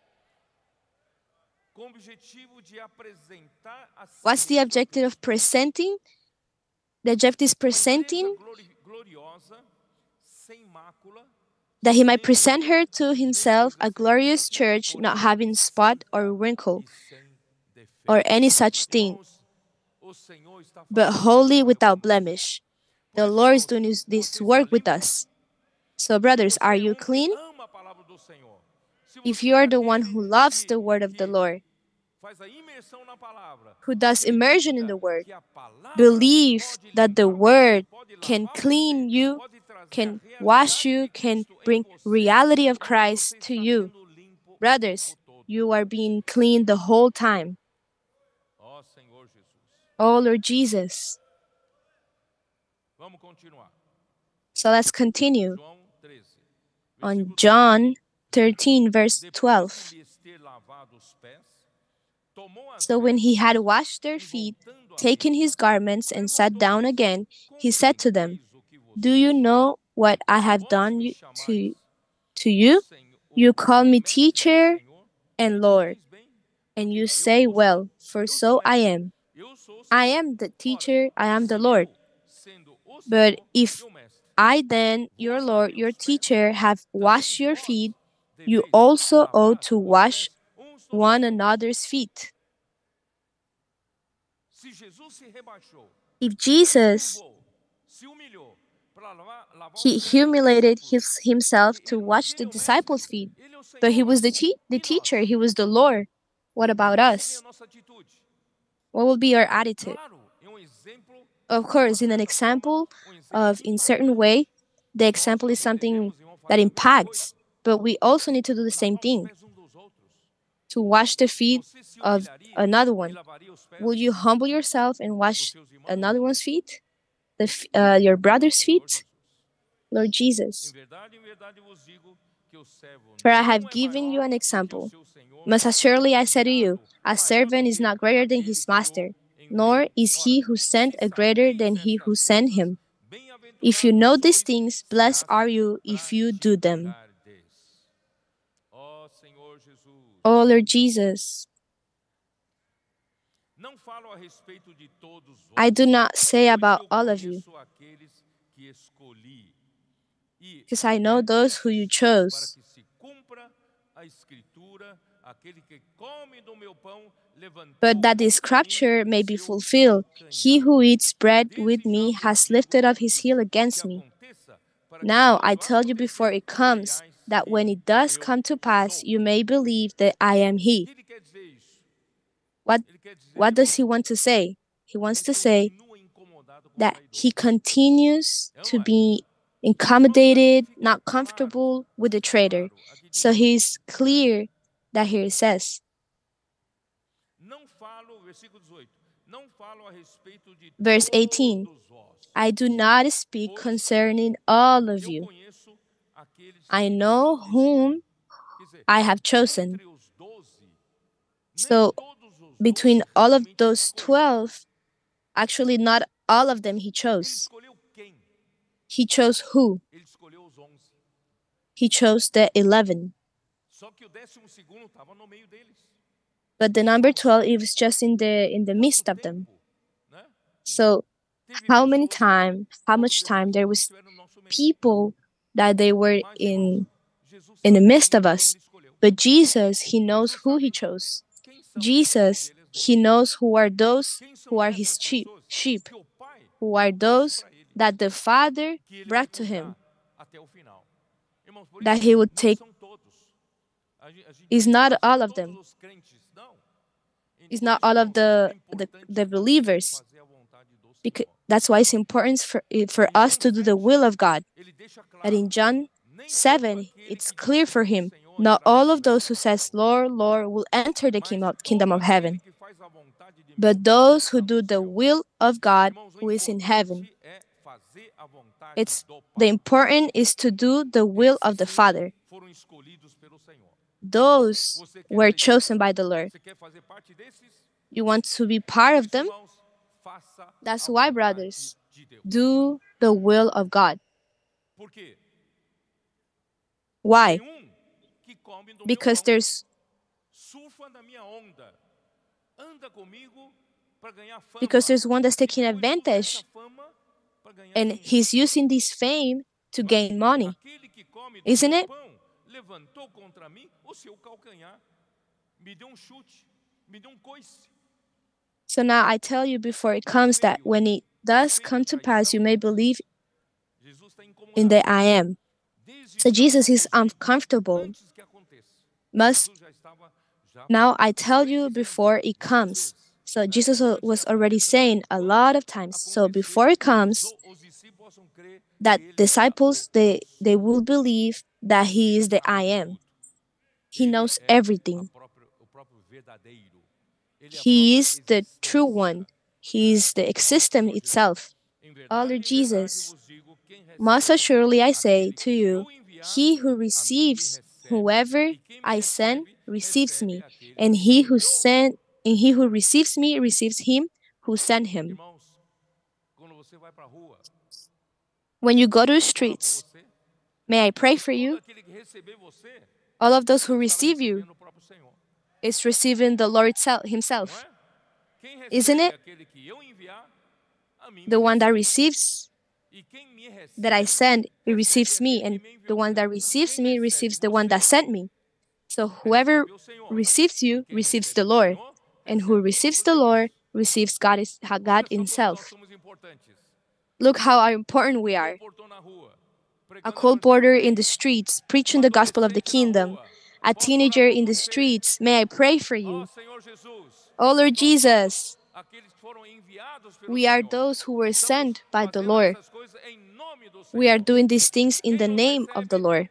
What's the objective of presenting? The objective is presenting that he might present her to himself a glorious church, not having spot or wrinkle or any such thing, but holy without blemish. The Lord is doing this work with us. So, brothers, are you clean? If you are the one who loves the word of the Lord, who does immersion in the word, believe that the word can clean you, can wash you, can bring reality of Christ to you. Brothers, you are being clean the whole time. Oh, Lord Jesus. So let's continue on John thirteen, verse twelve. So when he had washed their feet, taken his garments, and sat down again, he said to them, "Do you know what I have done to, to you? You call me teacher and Lord, and you say, well, for so I am. I am the teacher, I am the Lord. But if I then, your Lord, your teacher, have washed your feet, you also ought to wash one another's feet." If Jesus, he humiliated his, himself to wash the disciples' feet, but he was the, te the teacher, he was the Lord. What about us? What will be our attitude? Of course, in an example of in certain way, the example is something that impacts, but we also need to do the same thing, to wash the feet of another one. Will you humble yourself and wash another one's feet, the, uh, your brother's feet? Lord Jesus, for I have given you an example. Most assuredly I say to you, a servant is not greater than his master, nor is he who sent a greater than he who sent him. If you know these things, blessed are you if you do them. Oh, Lord Jesus, I do not say about all of you, because I know those who you chose, but that the scripture may be fulfilled, "He who eats bread with me has lifted up his heel against me." Now I tell you before it comes, that when it does come to pass, you may believe that I am he. What, what does he want to say? He wants to say that he continues to be accommodated, not comfortable with the traitor. So he's clear that here it says, verse eighteen, "I do not speak concerning all of you. I know whom I have chosen." So between all of those twelve, actually not all of them he chose. He chose who? He chose the eleven. But the number twelve, it was just in the in the midst of them. So how many time, how much time there was people that they were in in the midst of us. But Jesus, he knows who he chose. Jesus, he knows who are those who are his sheep, who are those that the Father brought to him, that he would take. It's not all of them. it's not all of the, the, the believers. Because that's why it's important for, for us to do the will of God. And in John seven, it's clear for him, not all of those who says, Lord, Lord, will enter the kingdom of heaven, but those who do the will of God who is in heaven. It's the important is to do the will of the Father. Those were chosen by the Lord. You want to be part of them? That's why, brothers, do the will of God. Why? Because there's because there's one that's taking advantage, and he's using this fame to gain money, isn't it? So now I tell you before it comes, that when it does come to pass, you may believe in the I am. So Jesus is uncomfortable. Must now I tell you before it comes. So Jesus was already saying a lot of times. So before it comes, that disciples, they, they will believe that he is the I am. He knows everything. He is the true one. He is the existence itself. O Lord Jesus, most assuredly I say to you, he who receives whoever I send receives me, and he who sent and he who receives me receives him who sent him. When you go to the streets, may I pray for you? All of those who receive you is receiving the Lord himself, isn't it? The one that receives that I send, it receives me, and the one that receives me receives the one that sent me. So whoever receives you receives the Lord, and who receives the Lord receives God, is, God himself. Look how important we are. A coal porter in the streets, preaching the gospel of the kingdom. A teenager in the streets, may I pray for you. O Lord Jesus, we are those who were sent by the Lord. We are doing these things in the name of the Lord.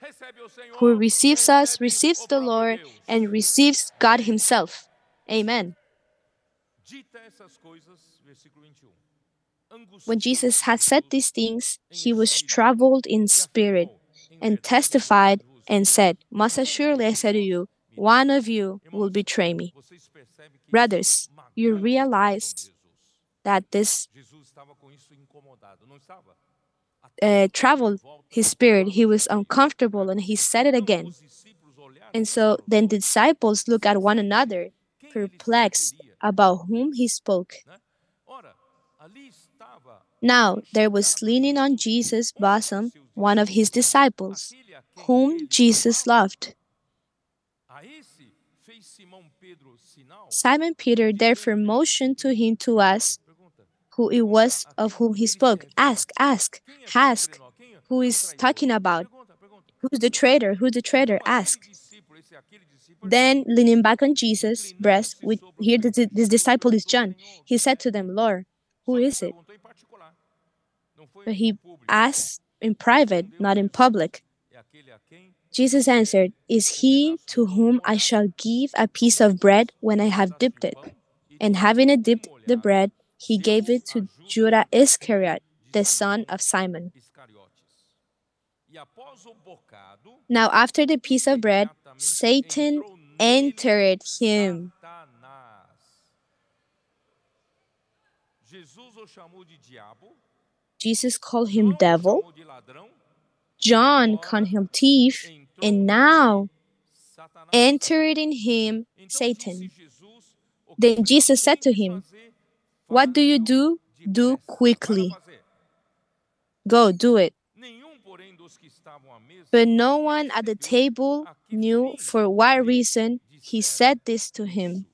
Who receives us, receives the Lord, and receives God himself. Amen. When Jesus had said these things, he was troubled in spirit and testified and said, most assuredly I say to you, one of you will betray me. Brothers, you realize that this uh, troubled his spirit. He was uncomfortable, and he said it again. And so then the disciples looked at one another, perplexed about whom he spoke. Now there was leaning on Jesus' bosom one of his disciples, whom Jesus loved. Simon Peter therefore motioned to him to ask who it was of whom he spoke. Ask, ask, ask, who is talking about? Who's the traitor? Who's the traitor? Ask. Then, leaning back on Jesus' breast, we hear that this disciple is John. He said to them, Lord, who is it? But he asked in private, not in public. Jesus answered, is he to whom I shall give a piece of bread when I have dipped it? And having it dipped the bread, he gave it to Judas Iscariot, the son of Simon. Now after the piece of bread, Satan entered him. Jesus called him devil, John called him thief, and now entered in him Satan. Then Jesus said to him, what do you do? Do quickly. Go, do it. But no one at the table knew for what reason he said this to him.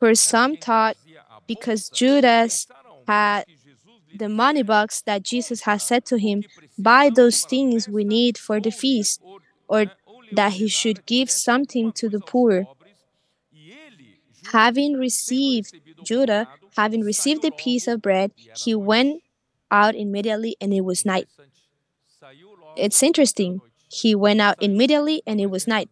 For some thought, because Judas had the money box that Jesus had said to him, buy those things we need for the feast, or that he should give something to the poor. having received Judah, having received the piece of bread, he went out immediately and it was night. It's interesting. He went out immediately and it was night.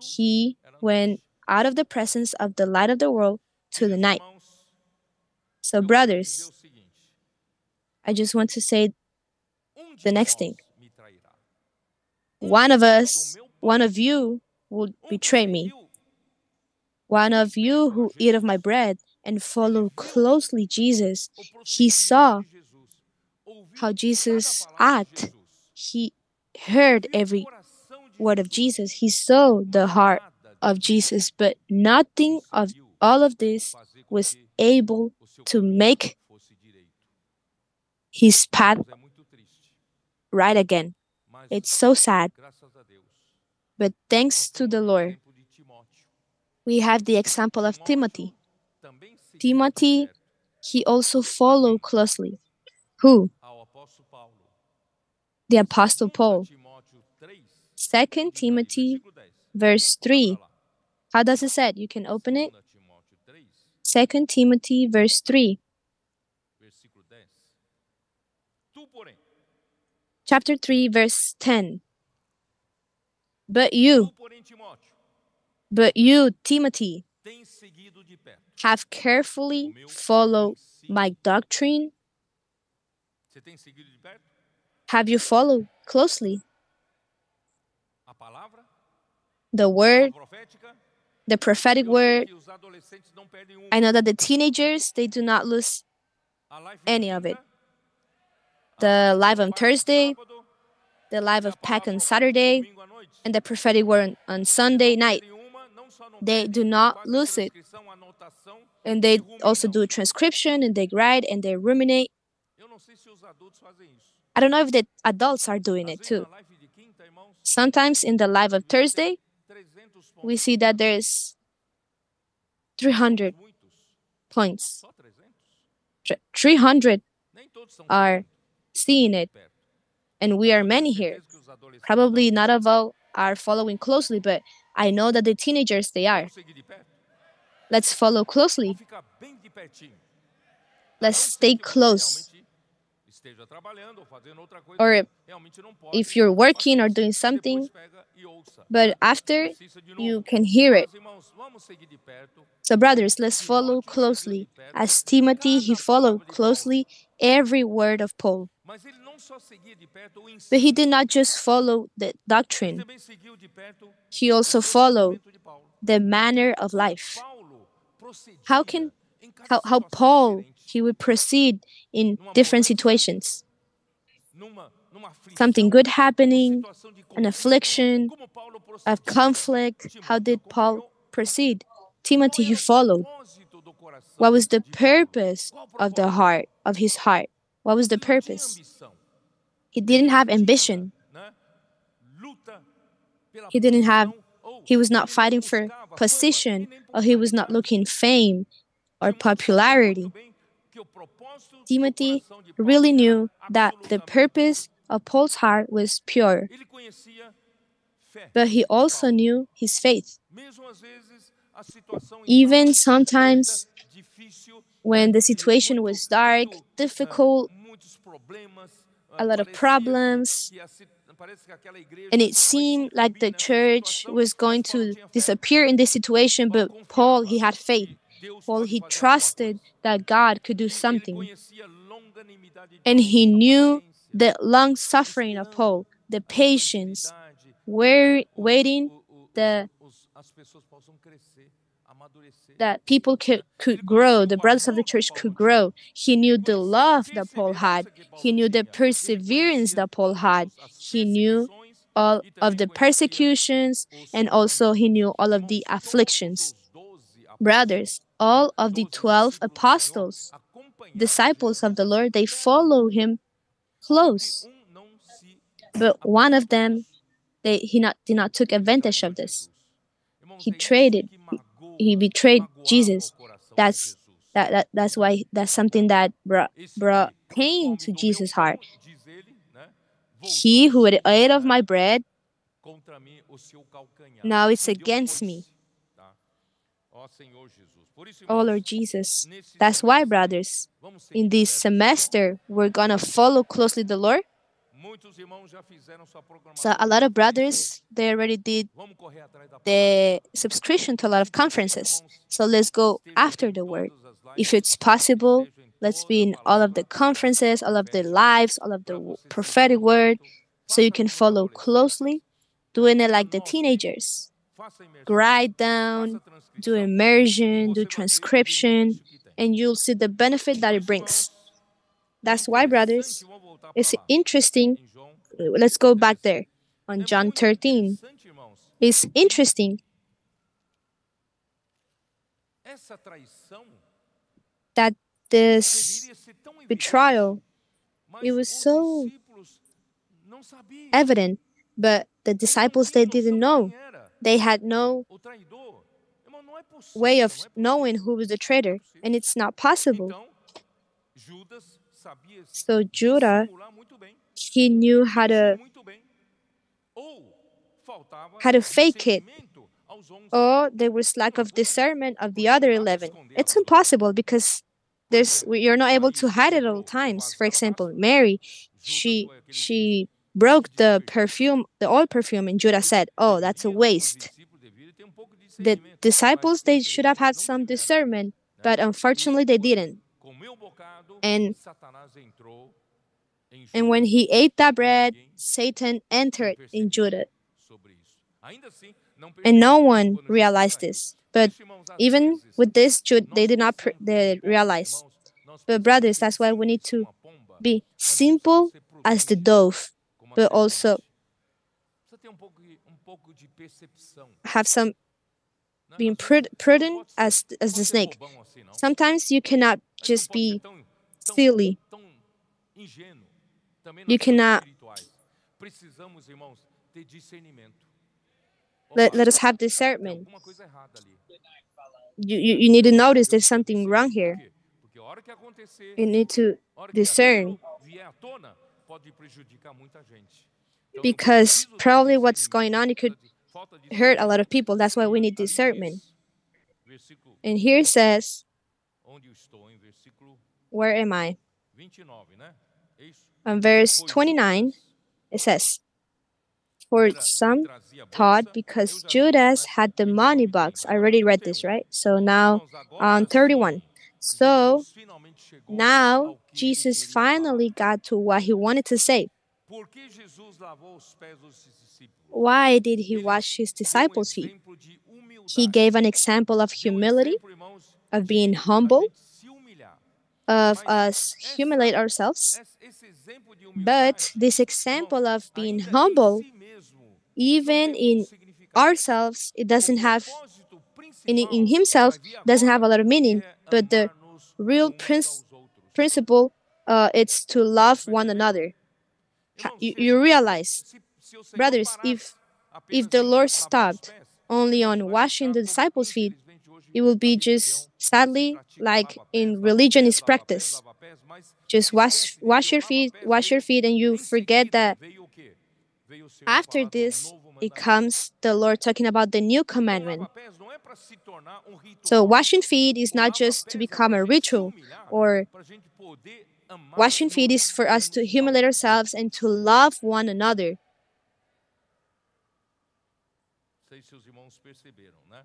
He went out of the presence of the light of the world to the night. So, brothers, I just want to say the next thing. One of us, one of you will betray me. One of you who eat of my bread and follow closely Jesus, he saw how Jesus acted. He heard every word of Jesus. He saw the heart of Jesus, but nothing of all of this was able to make his path right again. It's so sad. But thanks to the Lord, we have the example of Timothy. Timothy, he also followed closely. Who? The Apostle Paul. Second Timothy verse three. How does it say? You can open it. Second Timothy verse three. Chapter three verse ten. But you, but you, Timothy, have carefully followed my doctrine. Have you followed closely? The word, the prophetic word. I know that the teenagers, they do not lose any of it. The live on Thursday, the live of Pack on Saturday, and the prophetic word on Sunday night. They do not lose it. And they also do transcription, and they write, and they ruminate. I don't know if the adults are doing it too. Sometimes in the live of Thursday, we see that there's three hundred points. three hundred are seeing it, and we are many here. Probably not of all are following closely, but I know that the teenagers, they are. Let's follow closely. Let's stay close. Or if you're working or doing something, but after, you can hear it. So, brothers, let's follow closely. As Timothy, he followed closely every word of Paul. But he did not just follow the doctrine. He also followed the manner of life. How can how, how Paul, he would proceed in different situations. Something good happening, an affliction, a conflict. How did Paul proceed? Timothy, he followed. What was the purpose of the heart, of his heart? What was the purpose? He didn't have ambition. He didn't have, he was not fighting for position, or he was not looking fame or popularity. Timothy really knew that the purpose of Paul's heart was pure, but he also knew his faith. Even sometimes when the situation was dark, difficult, a lot of problems, and it seemed like the church was going to disappear in this situation, but Paul, he had faith. Paul, he trusted that God could do something. And he knew the long-suffering of Paul, the patience, waiting, the that people could, could grow, the brothers of the church could grow. He knew the love that Paul had. He knew the perseverance that Paul had. He knew all of the persecutions, and also he knew all of the afflictions. Brothers, all of the twelve apostles, disciples of the Lord, they follow him close. But one of them, they, he not, did not take advantage of this. He traded. He betrayed Jesus. That's that, that. That's why. That's something that brought brought pain to Jesus' heart. He who had ate of my bread, now it's against me. Oh Lord Jesus. That's why, brothers, in this semester, we're going to follow closely the Lord. So a lot of brothers, they already did the subscription to a lot of conferences. So let's go after the word. If it's possible, let's be in all of the conferences, all of the lives, all of the prophetic word, so you can follow closely, doing it like the teenagers. Write down, do immersion, do transcription, and you'll see the benefit that it brings. That's why, brothers, it's interesting. Let's go back there on John thirteen. It's interesting that this betrayal, it was so evident, but the disciples, they didn't know. They had no way of knowing who was the traitor, and it's not possible. So Judas, he knew how to, how to fake it, or there was lack of discernment of the other eleven. It's impossible because there's you're not able to hide it at all times. For example, Mary, she she broke the perfume, the old perfume, and Judas said, "Oh, that's a waste." The disciples, they should have had some discernment, but unfortunately they didn't. And, and when he ate that bread, Satan entered in Judas. And no one realized this. But even with this, they did not they realize. But brothers, that's why we need to be simple as the dove, but also have some being prudent as, as the snake. Sometimes you cannot just be silly. You cannot. Let, let us have discernment. You, you, you need to notice there's something wrong here. You need to discern. Because probably what's going on, it could hurt a lot of people. That's why we need discernment. And here it says, where am I? On verse twenty-nine, it says, for some thought, because Judas had the money box. I already read this, right? So now on thirty-one. So now Jesus finally got to what he wanted to say. Why did he wash his disciples' feet? He gave an example of humility, of being humble, of us humiliate ourselves. But this example of being humble, even in ourselves, it doesn't have, in, in himself, doesn't have a lot of meaning. But the real princ- principle, uh, it's to love one another. You, you realize, brothers, if if the Lord stopped only on washing the disciples' feet, it will be just, sadly, like in religion is practice. Just wash wash your feet, wash your feet, and you forget that after this, it comes the Lord talking about the new commandment. So washing feet is not just to become a ritual, or washing feet is for us to humiliate ourselves and to love one another.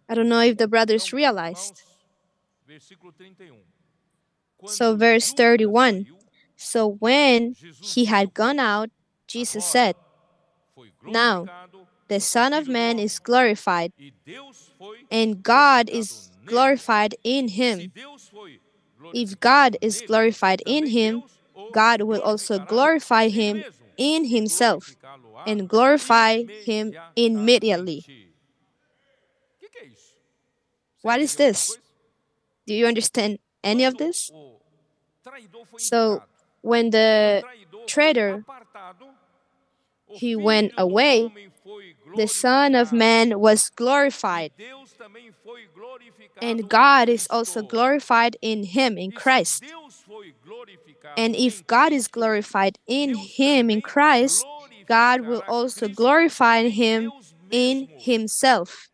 I don't know if the brothers realized. So verse thirty-one. So when he had gone out, Jesus said, now the Son of Man is glorified, and God is glorified in him. If God is glorified in him, God will also glorify him in himself and glorify him immediately. What is this? Do you understand any of this? So when the traitor, he went away, the Son of Man was glorified, and God is also glorified in him, in Christ. And if God is glorified in him, in Christ, God will also glorify him in himself.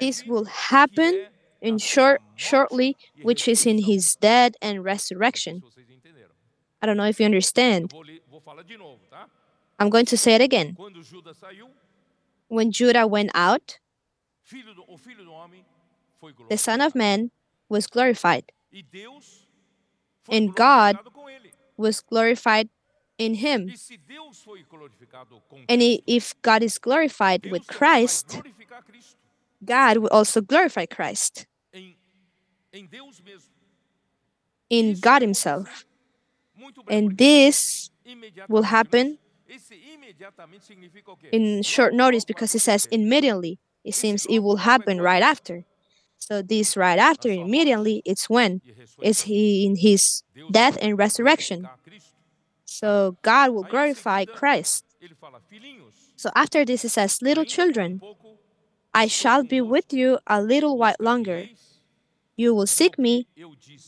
This will happen in short, shortly, which is in his death and resurrection. I don't know if you understand. I'm going to say it again. When Judah went out, the Son of Man was glorified, and God was glorified in him. And if God is glorified with Christ, God will also glorify Christ in God himself. And this will happen in short notice, because it says immediately. It seems it will happen right after. So this right after, immediately, it's when? It's he in his death and resurrection. So God will glorify Christ. So after this, it says, little children, I shall be with you a little while longer. You will seek me.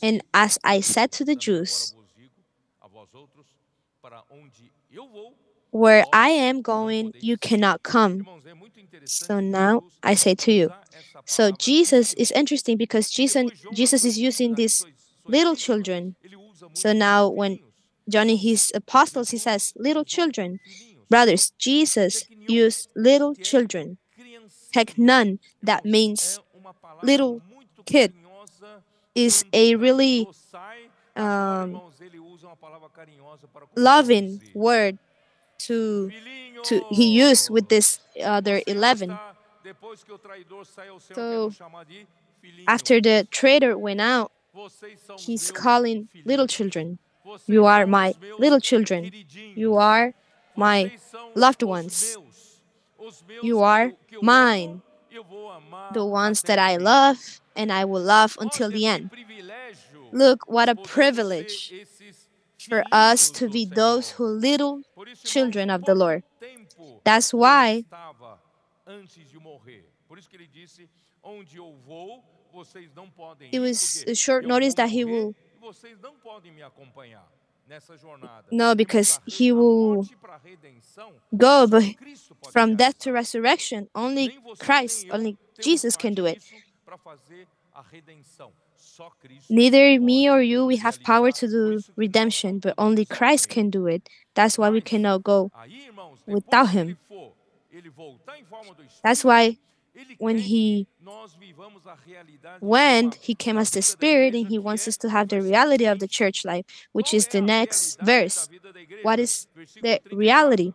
And as I said to the Jews, where I am going, you cannot come. So now I say to you. So Jesus is interesting because Jesus, Jesus is using these little children. So now when John and his apostles, he says, little children. Brothers, Jesus used little children. Heck, none. That means little kid is a really um, loving word. To, to he used with this other eleven. So after the traitor went out, he's calling little children. You are my little children. You are my loved ones. You are mine. The ones that I love, and I will love until the end. Look, what a privilege for us to be those who little children of the Lord. That's why it was a short notice that he will. No, because he will go, but from death to resurrection, only Christ, only Jesus can do it. Neither me or you, we have power to do redemption, but only Christ can do it. That's why we cannot go without him. That's why when he went, he came as the Spirit, and he wants us to have the reality of the church life, which is the next verse. What is the reality?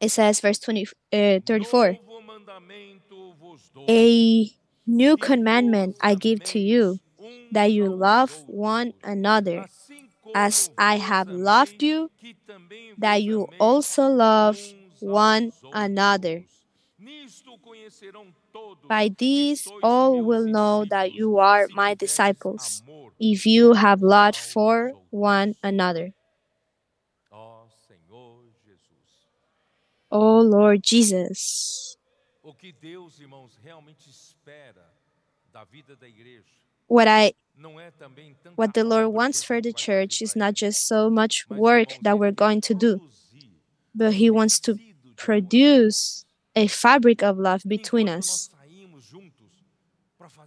It says, verse twenty, uh, thirty-four, a new commandment I give to you, that you love one another. As I have loved you, that you also love one another. By these all will know that you are my disciples, if you have love for one another. Oh Lord Jesus. What I, what the Lord wants for the church is not just so much work that we're going to do, but he wants to produce a fabric of love between us.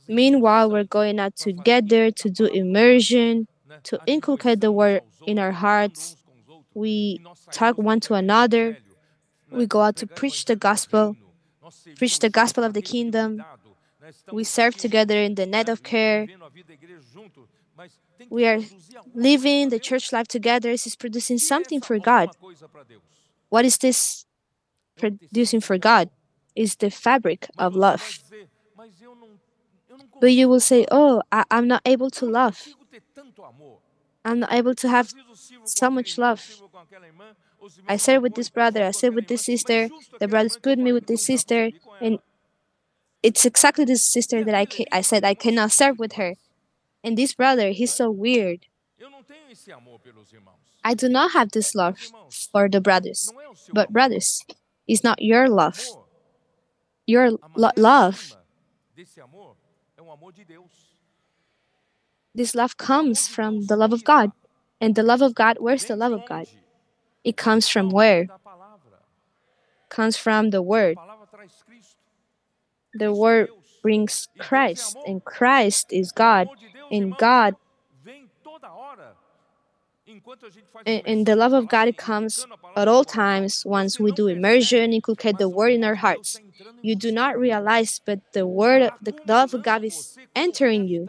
Meanwhile, we're going out together to do immersion, to inculcate the word in our hearts. We talk one to another. We go out to preach the gospel. Preach the gospel of the kingdom. We serve together in the net of care. We are living the church life together. This is producing something for God. What is this producing for God? It's the fabric of love. But you will say, oh, I, I'm not able to love. I'm not able to have so much love. I serve with this brother, I serve with this sister, the brothers put me with this sister, and it's exactly this sister that I, ca I said I cannot serve with her. And this brother, he's so weird. I do not have this love for the brothers. But brothers, it's not your love. Your lo love. This love comes from the love of God. And the love of God, where's the love of God? It comes from where? comes from the Word. The Word brings Christ, and Christ is God, and God, and, and the love of God comes at all times once we do immersion, inculcate the Word in our hearts. You do not realize, but the Word, the love of God is entering you,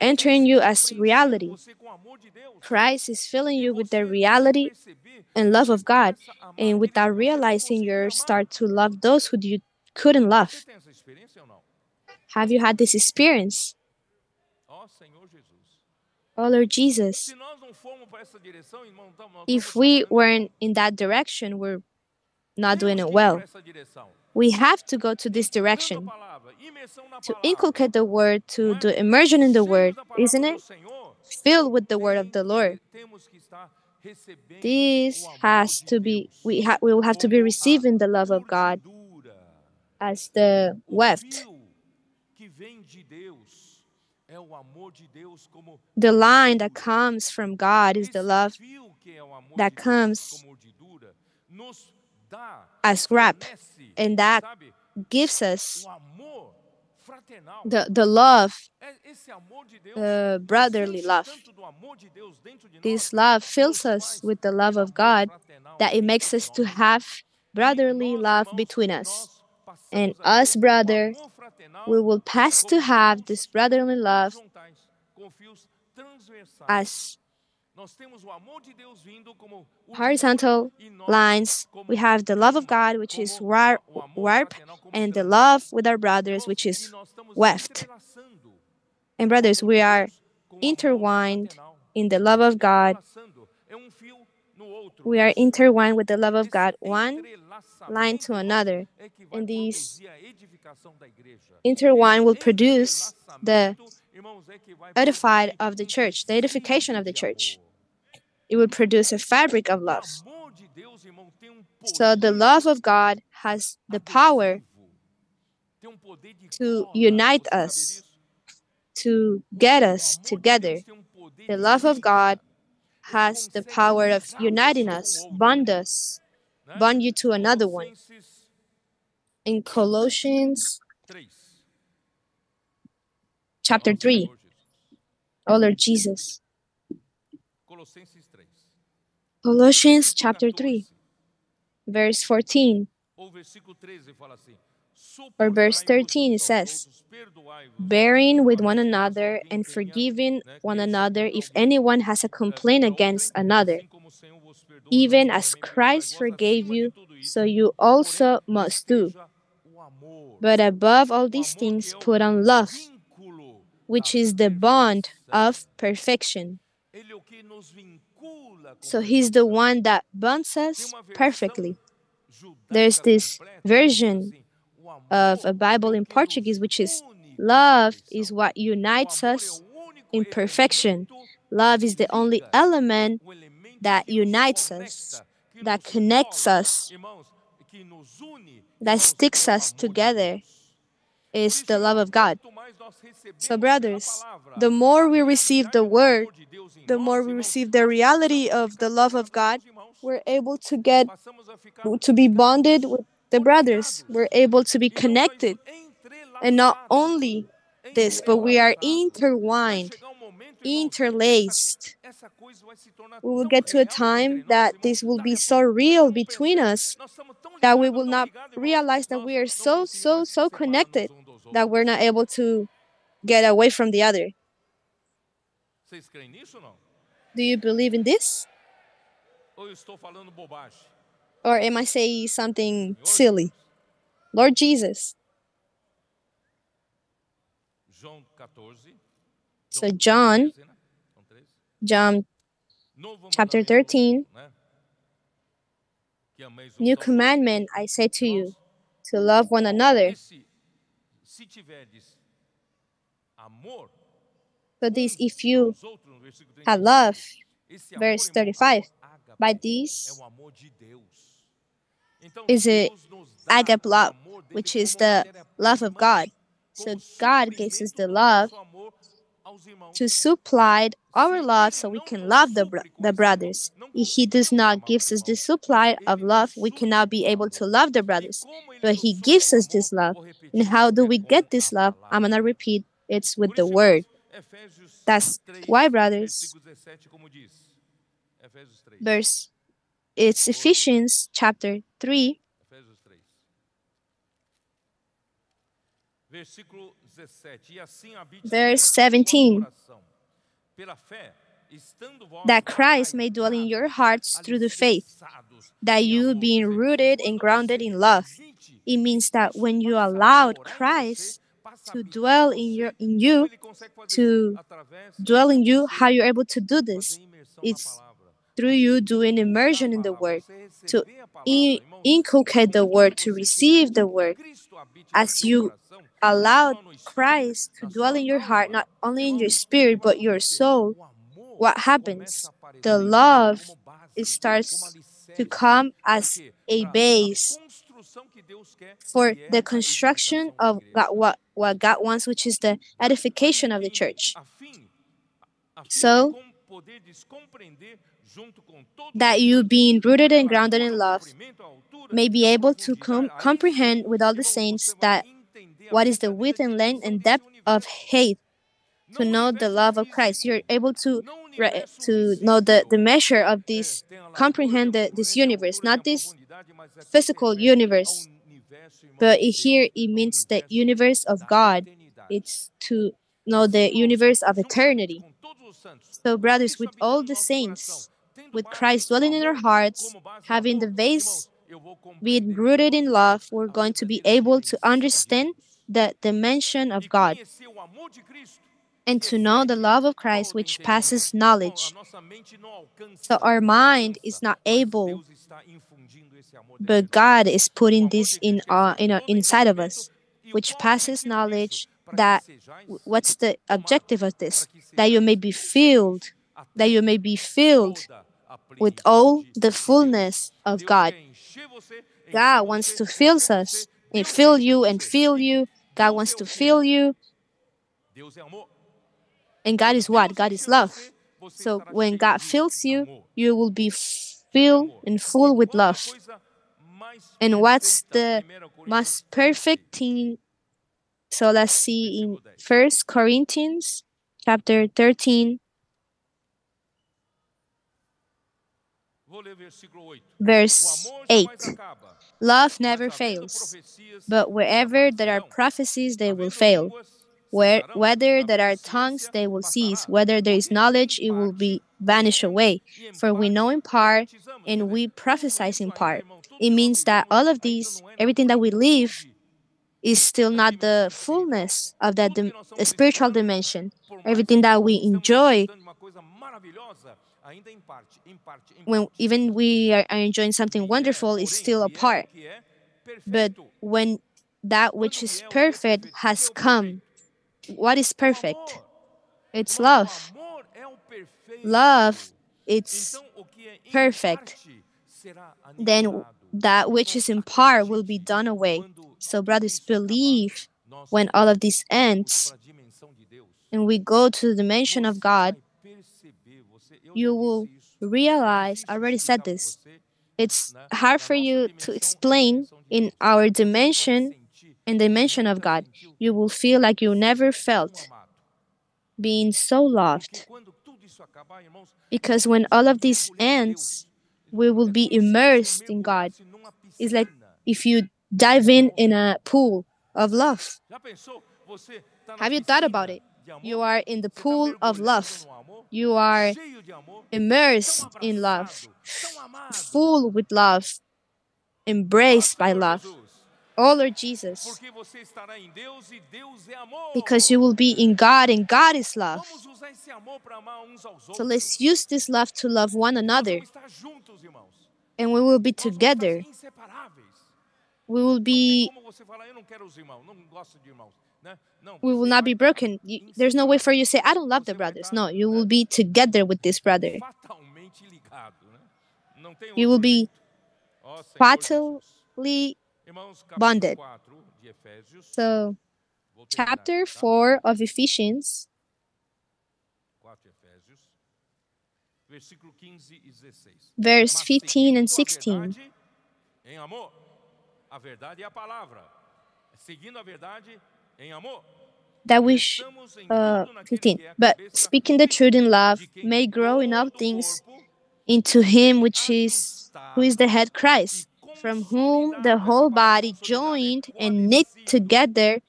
entering you as reality. Christ is filling you with the reality and love of God, and without realizing, you start to love those who you couldn't love. Have you had this experience? Oh Lord Jesus, if we weren't in that direction, we're not doing it well. We have to go to this direction, to inculcate the Word, to do immersion in the Word, isn't it? Filled with the Word of the Lord. This has to be, we, ha we will have to be receiving the love of God as the weft. The line that comes from God is the love that comes as wrap, and that gives us the, the love, uh, brotherly love. This love fills us with the love of God, that it makes us to have brotherly love between us. And us, brother, we will pass to have this brotherly love as horizontal lines. We have the love of God, which is warp, and the love with our brothers, which is weft. And brothers, we are intertwined in the love of God. We are intertwined with the love of God, one line to another. And these intertwine will produce the edified of the church, the edification of the church. It will produce a fabric of love. So the love of God has the power to unite us, to get us together. The love of God has the power of uniting us, bond us, bond you to another one. In Colossians chapter three, oh Lord Jesus. Colossians chapter three, verse fourteen, or verse thirteen, it says, bearing with one another and forgiving one another if anyone has a complaint against another. Even as Christ forgave you, so you also must do. But above all these things, put on love, which is the bond of perfection. So he's the one that bonds us perfectly. There's this version of a Bible in Portuguese, which is, love is what unites us in perfection. Love is the only element that unites us, that connects us, that sticks us together, is the love of God. So brothers, the more we receive the Word, the more we receive the reality of the love of God, we're able to get, to be bonded with the brothers. Were able to be connected, and not only this, but we are intertwined, interlaced. We will get to a time that this will be so real between us that we will not realize that we are so, so, so connected that we're not able to get away from the other. Do you believe in this? Or am I saying something silly? Lord Jesus. So John, John chapter thirteen, new commandment I say to you, to love one another. But this, if you have love, verse thirty-five, by this is it agape love, which is the love of God. So God gives us the love to supply our love so we can love the, br the brothers. If He does not give us this supply of love, we cannot be able to love the brothers. But He gives us this love. And how do we get this love? I'm going to repeat. It's with the Word. That's why, brothers, verse, it's Ephesians chapter three, verse seventeen, that Christ may dwell in your hearts through the faith, that you being rooted and grounded in love. It means that when you allowed Christ to dwell in your in you, to dwell in you, how you're able to do this? It's through you doing immersion in the Word, to in inculcate the Word, to receive the Word. As you allow Christ to dwell in your heart, not only in your spirit, but your soul, what happens? The love, it starts to come as a base for the construction of God, what, what God wants, which is the edification of the church. So, that you, being rooted and grounded in love, may be able to com comprehend with all the saints that what is the width and length and depth of faith, to know the love of Christ. You're able to to know the, the measure of this, comprehend the, this universe, not this physical universe, but here it means the universe of God. It's to know the universe of eternity. So, brothers, with all the saints, with Christ dwelling in our hearts, having the base being rooted in love, we're going to be able to understand the dimension of God and to know the love of Christ, which passes knowledge. So our mind is not able, but God is putting this in, uh, in our, inside of us, which passes knowledge. That what's the objective of this? That you may be filled, that you may be filled with all the fullness of God. God wants to fill us, and fill you, and fill you. God wants to fill you. And God is what? God is love. So when God fills you, you will be filled and full with love. And what's the most perfect thing? So let's see in First Corinthians chapter thirteen, verse eight. Love never fails, but wherever there are prophecies, they will fail. Where, whether there are tongues, they will cease. Whether there is knowledge, it will be vanish away. For we know in part, and we prophesy in part. It means that all of these, everything that we live, is still not the fullness of that dim spiritual dimension. Everything that we enjoy, when even we are enjoying something wonderful, is still a part. But when that which is perfect has come, what is perfect? It's love. Love, it's perfect. Then that which is in part will be done away. So, brothers, believe when all of this ends and we go to the dimension of God, you will realize, I already said this, it's hard for you to explain in our dimension and dimension of God. You will feel like you never felt being so loved. Because when all of this ends, we will be immersed in God. It's like if you dive in in a pool of love. Have you thought about it? You are in the pool of love. You are immersed in love, full with love, embraced by love. All Lord Jesus. Because you will be in God and God is love. So let's use this love to love one another. And we will be together. We will be... We will not be broken. You, there's no way for you to say, I don't love the brothers. No, you will be together with this brother. You will be fatally bonded. So, chapter four of Ephesians, verse fifteen and sixteen. That we, sh uh, fifteen, but speaking the truth in love, may grow in all things into him which is, who is the head, Christ, from whom the whole body, joined and knit together.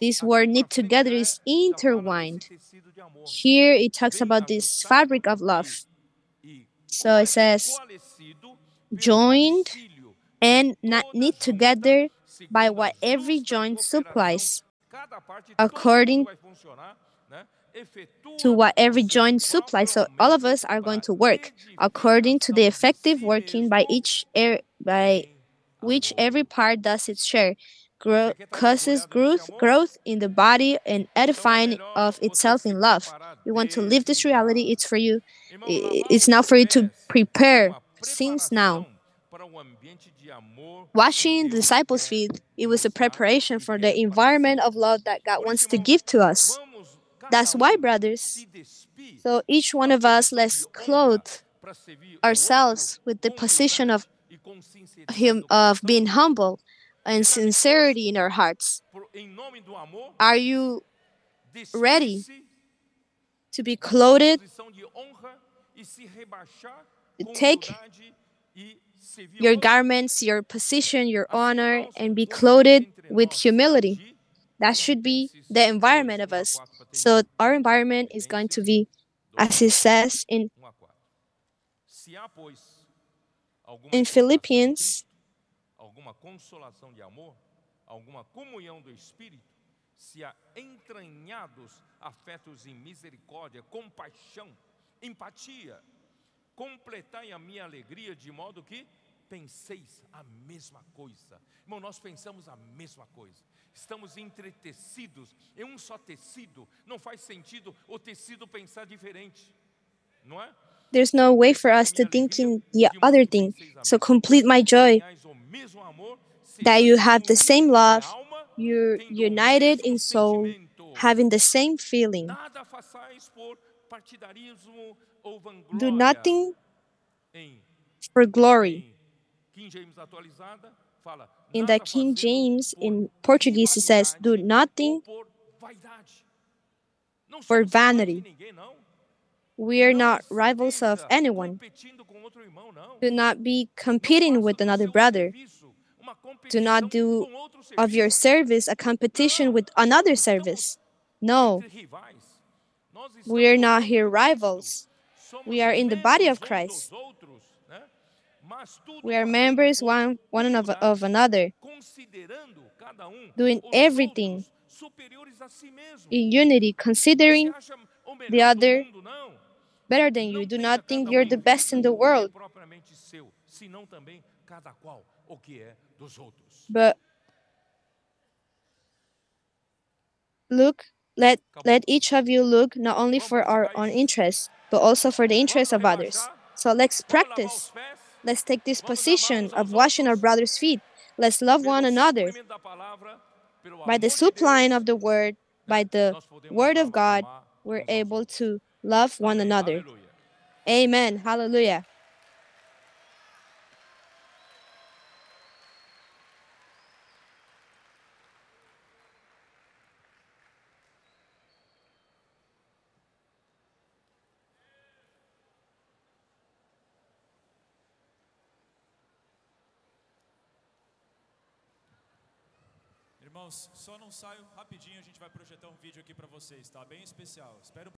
This word knit together is intertwined. Here it talks about this fabric of love. So it says, joined and knit together by what every joint supplies, according to what every joint supplies. So all of us are going to work according to the effective working by each er by which every part does its share, grow causes growth growth in the body and edifying of itself in love. We want to live this reality. It's for you. It's now for you to prepare since now. Washing the disciples' feet, it was a preparation for the environment of love that God wants to give to us. That's why, brothers, so each one of us, let's clothe ourselves with the position of, hum of being humble and sincerity in our hearts. Are you ready to be clothed, to take your garments, your position, your honor, and be clothed with humility? That should be the environment of us. So our environment is going to be, as it says in, in Philippians, completai a minha alegria de modo que penseis a mesma coisa. Irmão, nós pensamos a mesma coisa. Estamos entretecidos em um só tecido. Não faz sentido o tecido pensar diferente, não é? There's no way for us to think in the other thing. So complete my joy that you have the same love, you're united in soul, having the same feeling. Do nothing for glory. In the King James, in Portuguese, it says, do nothing for vanity. We are not rivals of anyone. Do not be competing with another brother. Do not do of your service a competition with another service. No. We are not here rivals. We are in the body of Christ. We are members one, one of, of another, doing everything in unity, considering the other better than you. Do not think you're the best in the world, but look, Let, let each of you look not only for our own interests, but also for the interests of others. So let's practice. Let's take this position of washing our brother's feet. Let's love one another. By the supplying of the word, by the word of God, we're able to love one another. Amen. Hallelujah. Só não saio rapidinho, a gente vai projetar um vídeo aqui para vocês, tá? Bem especial. Espero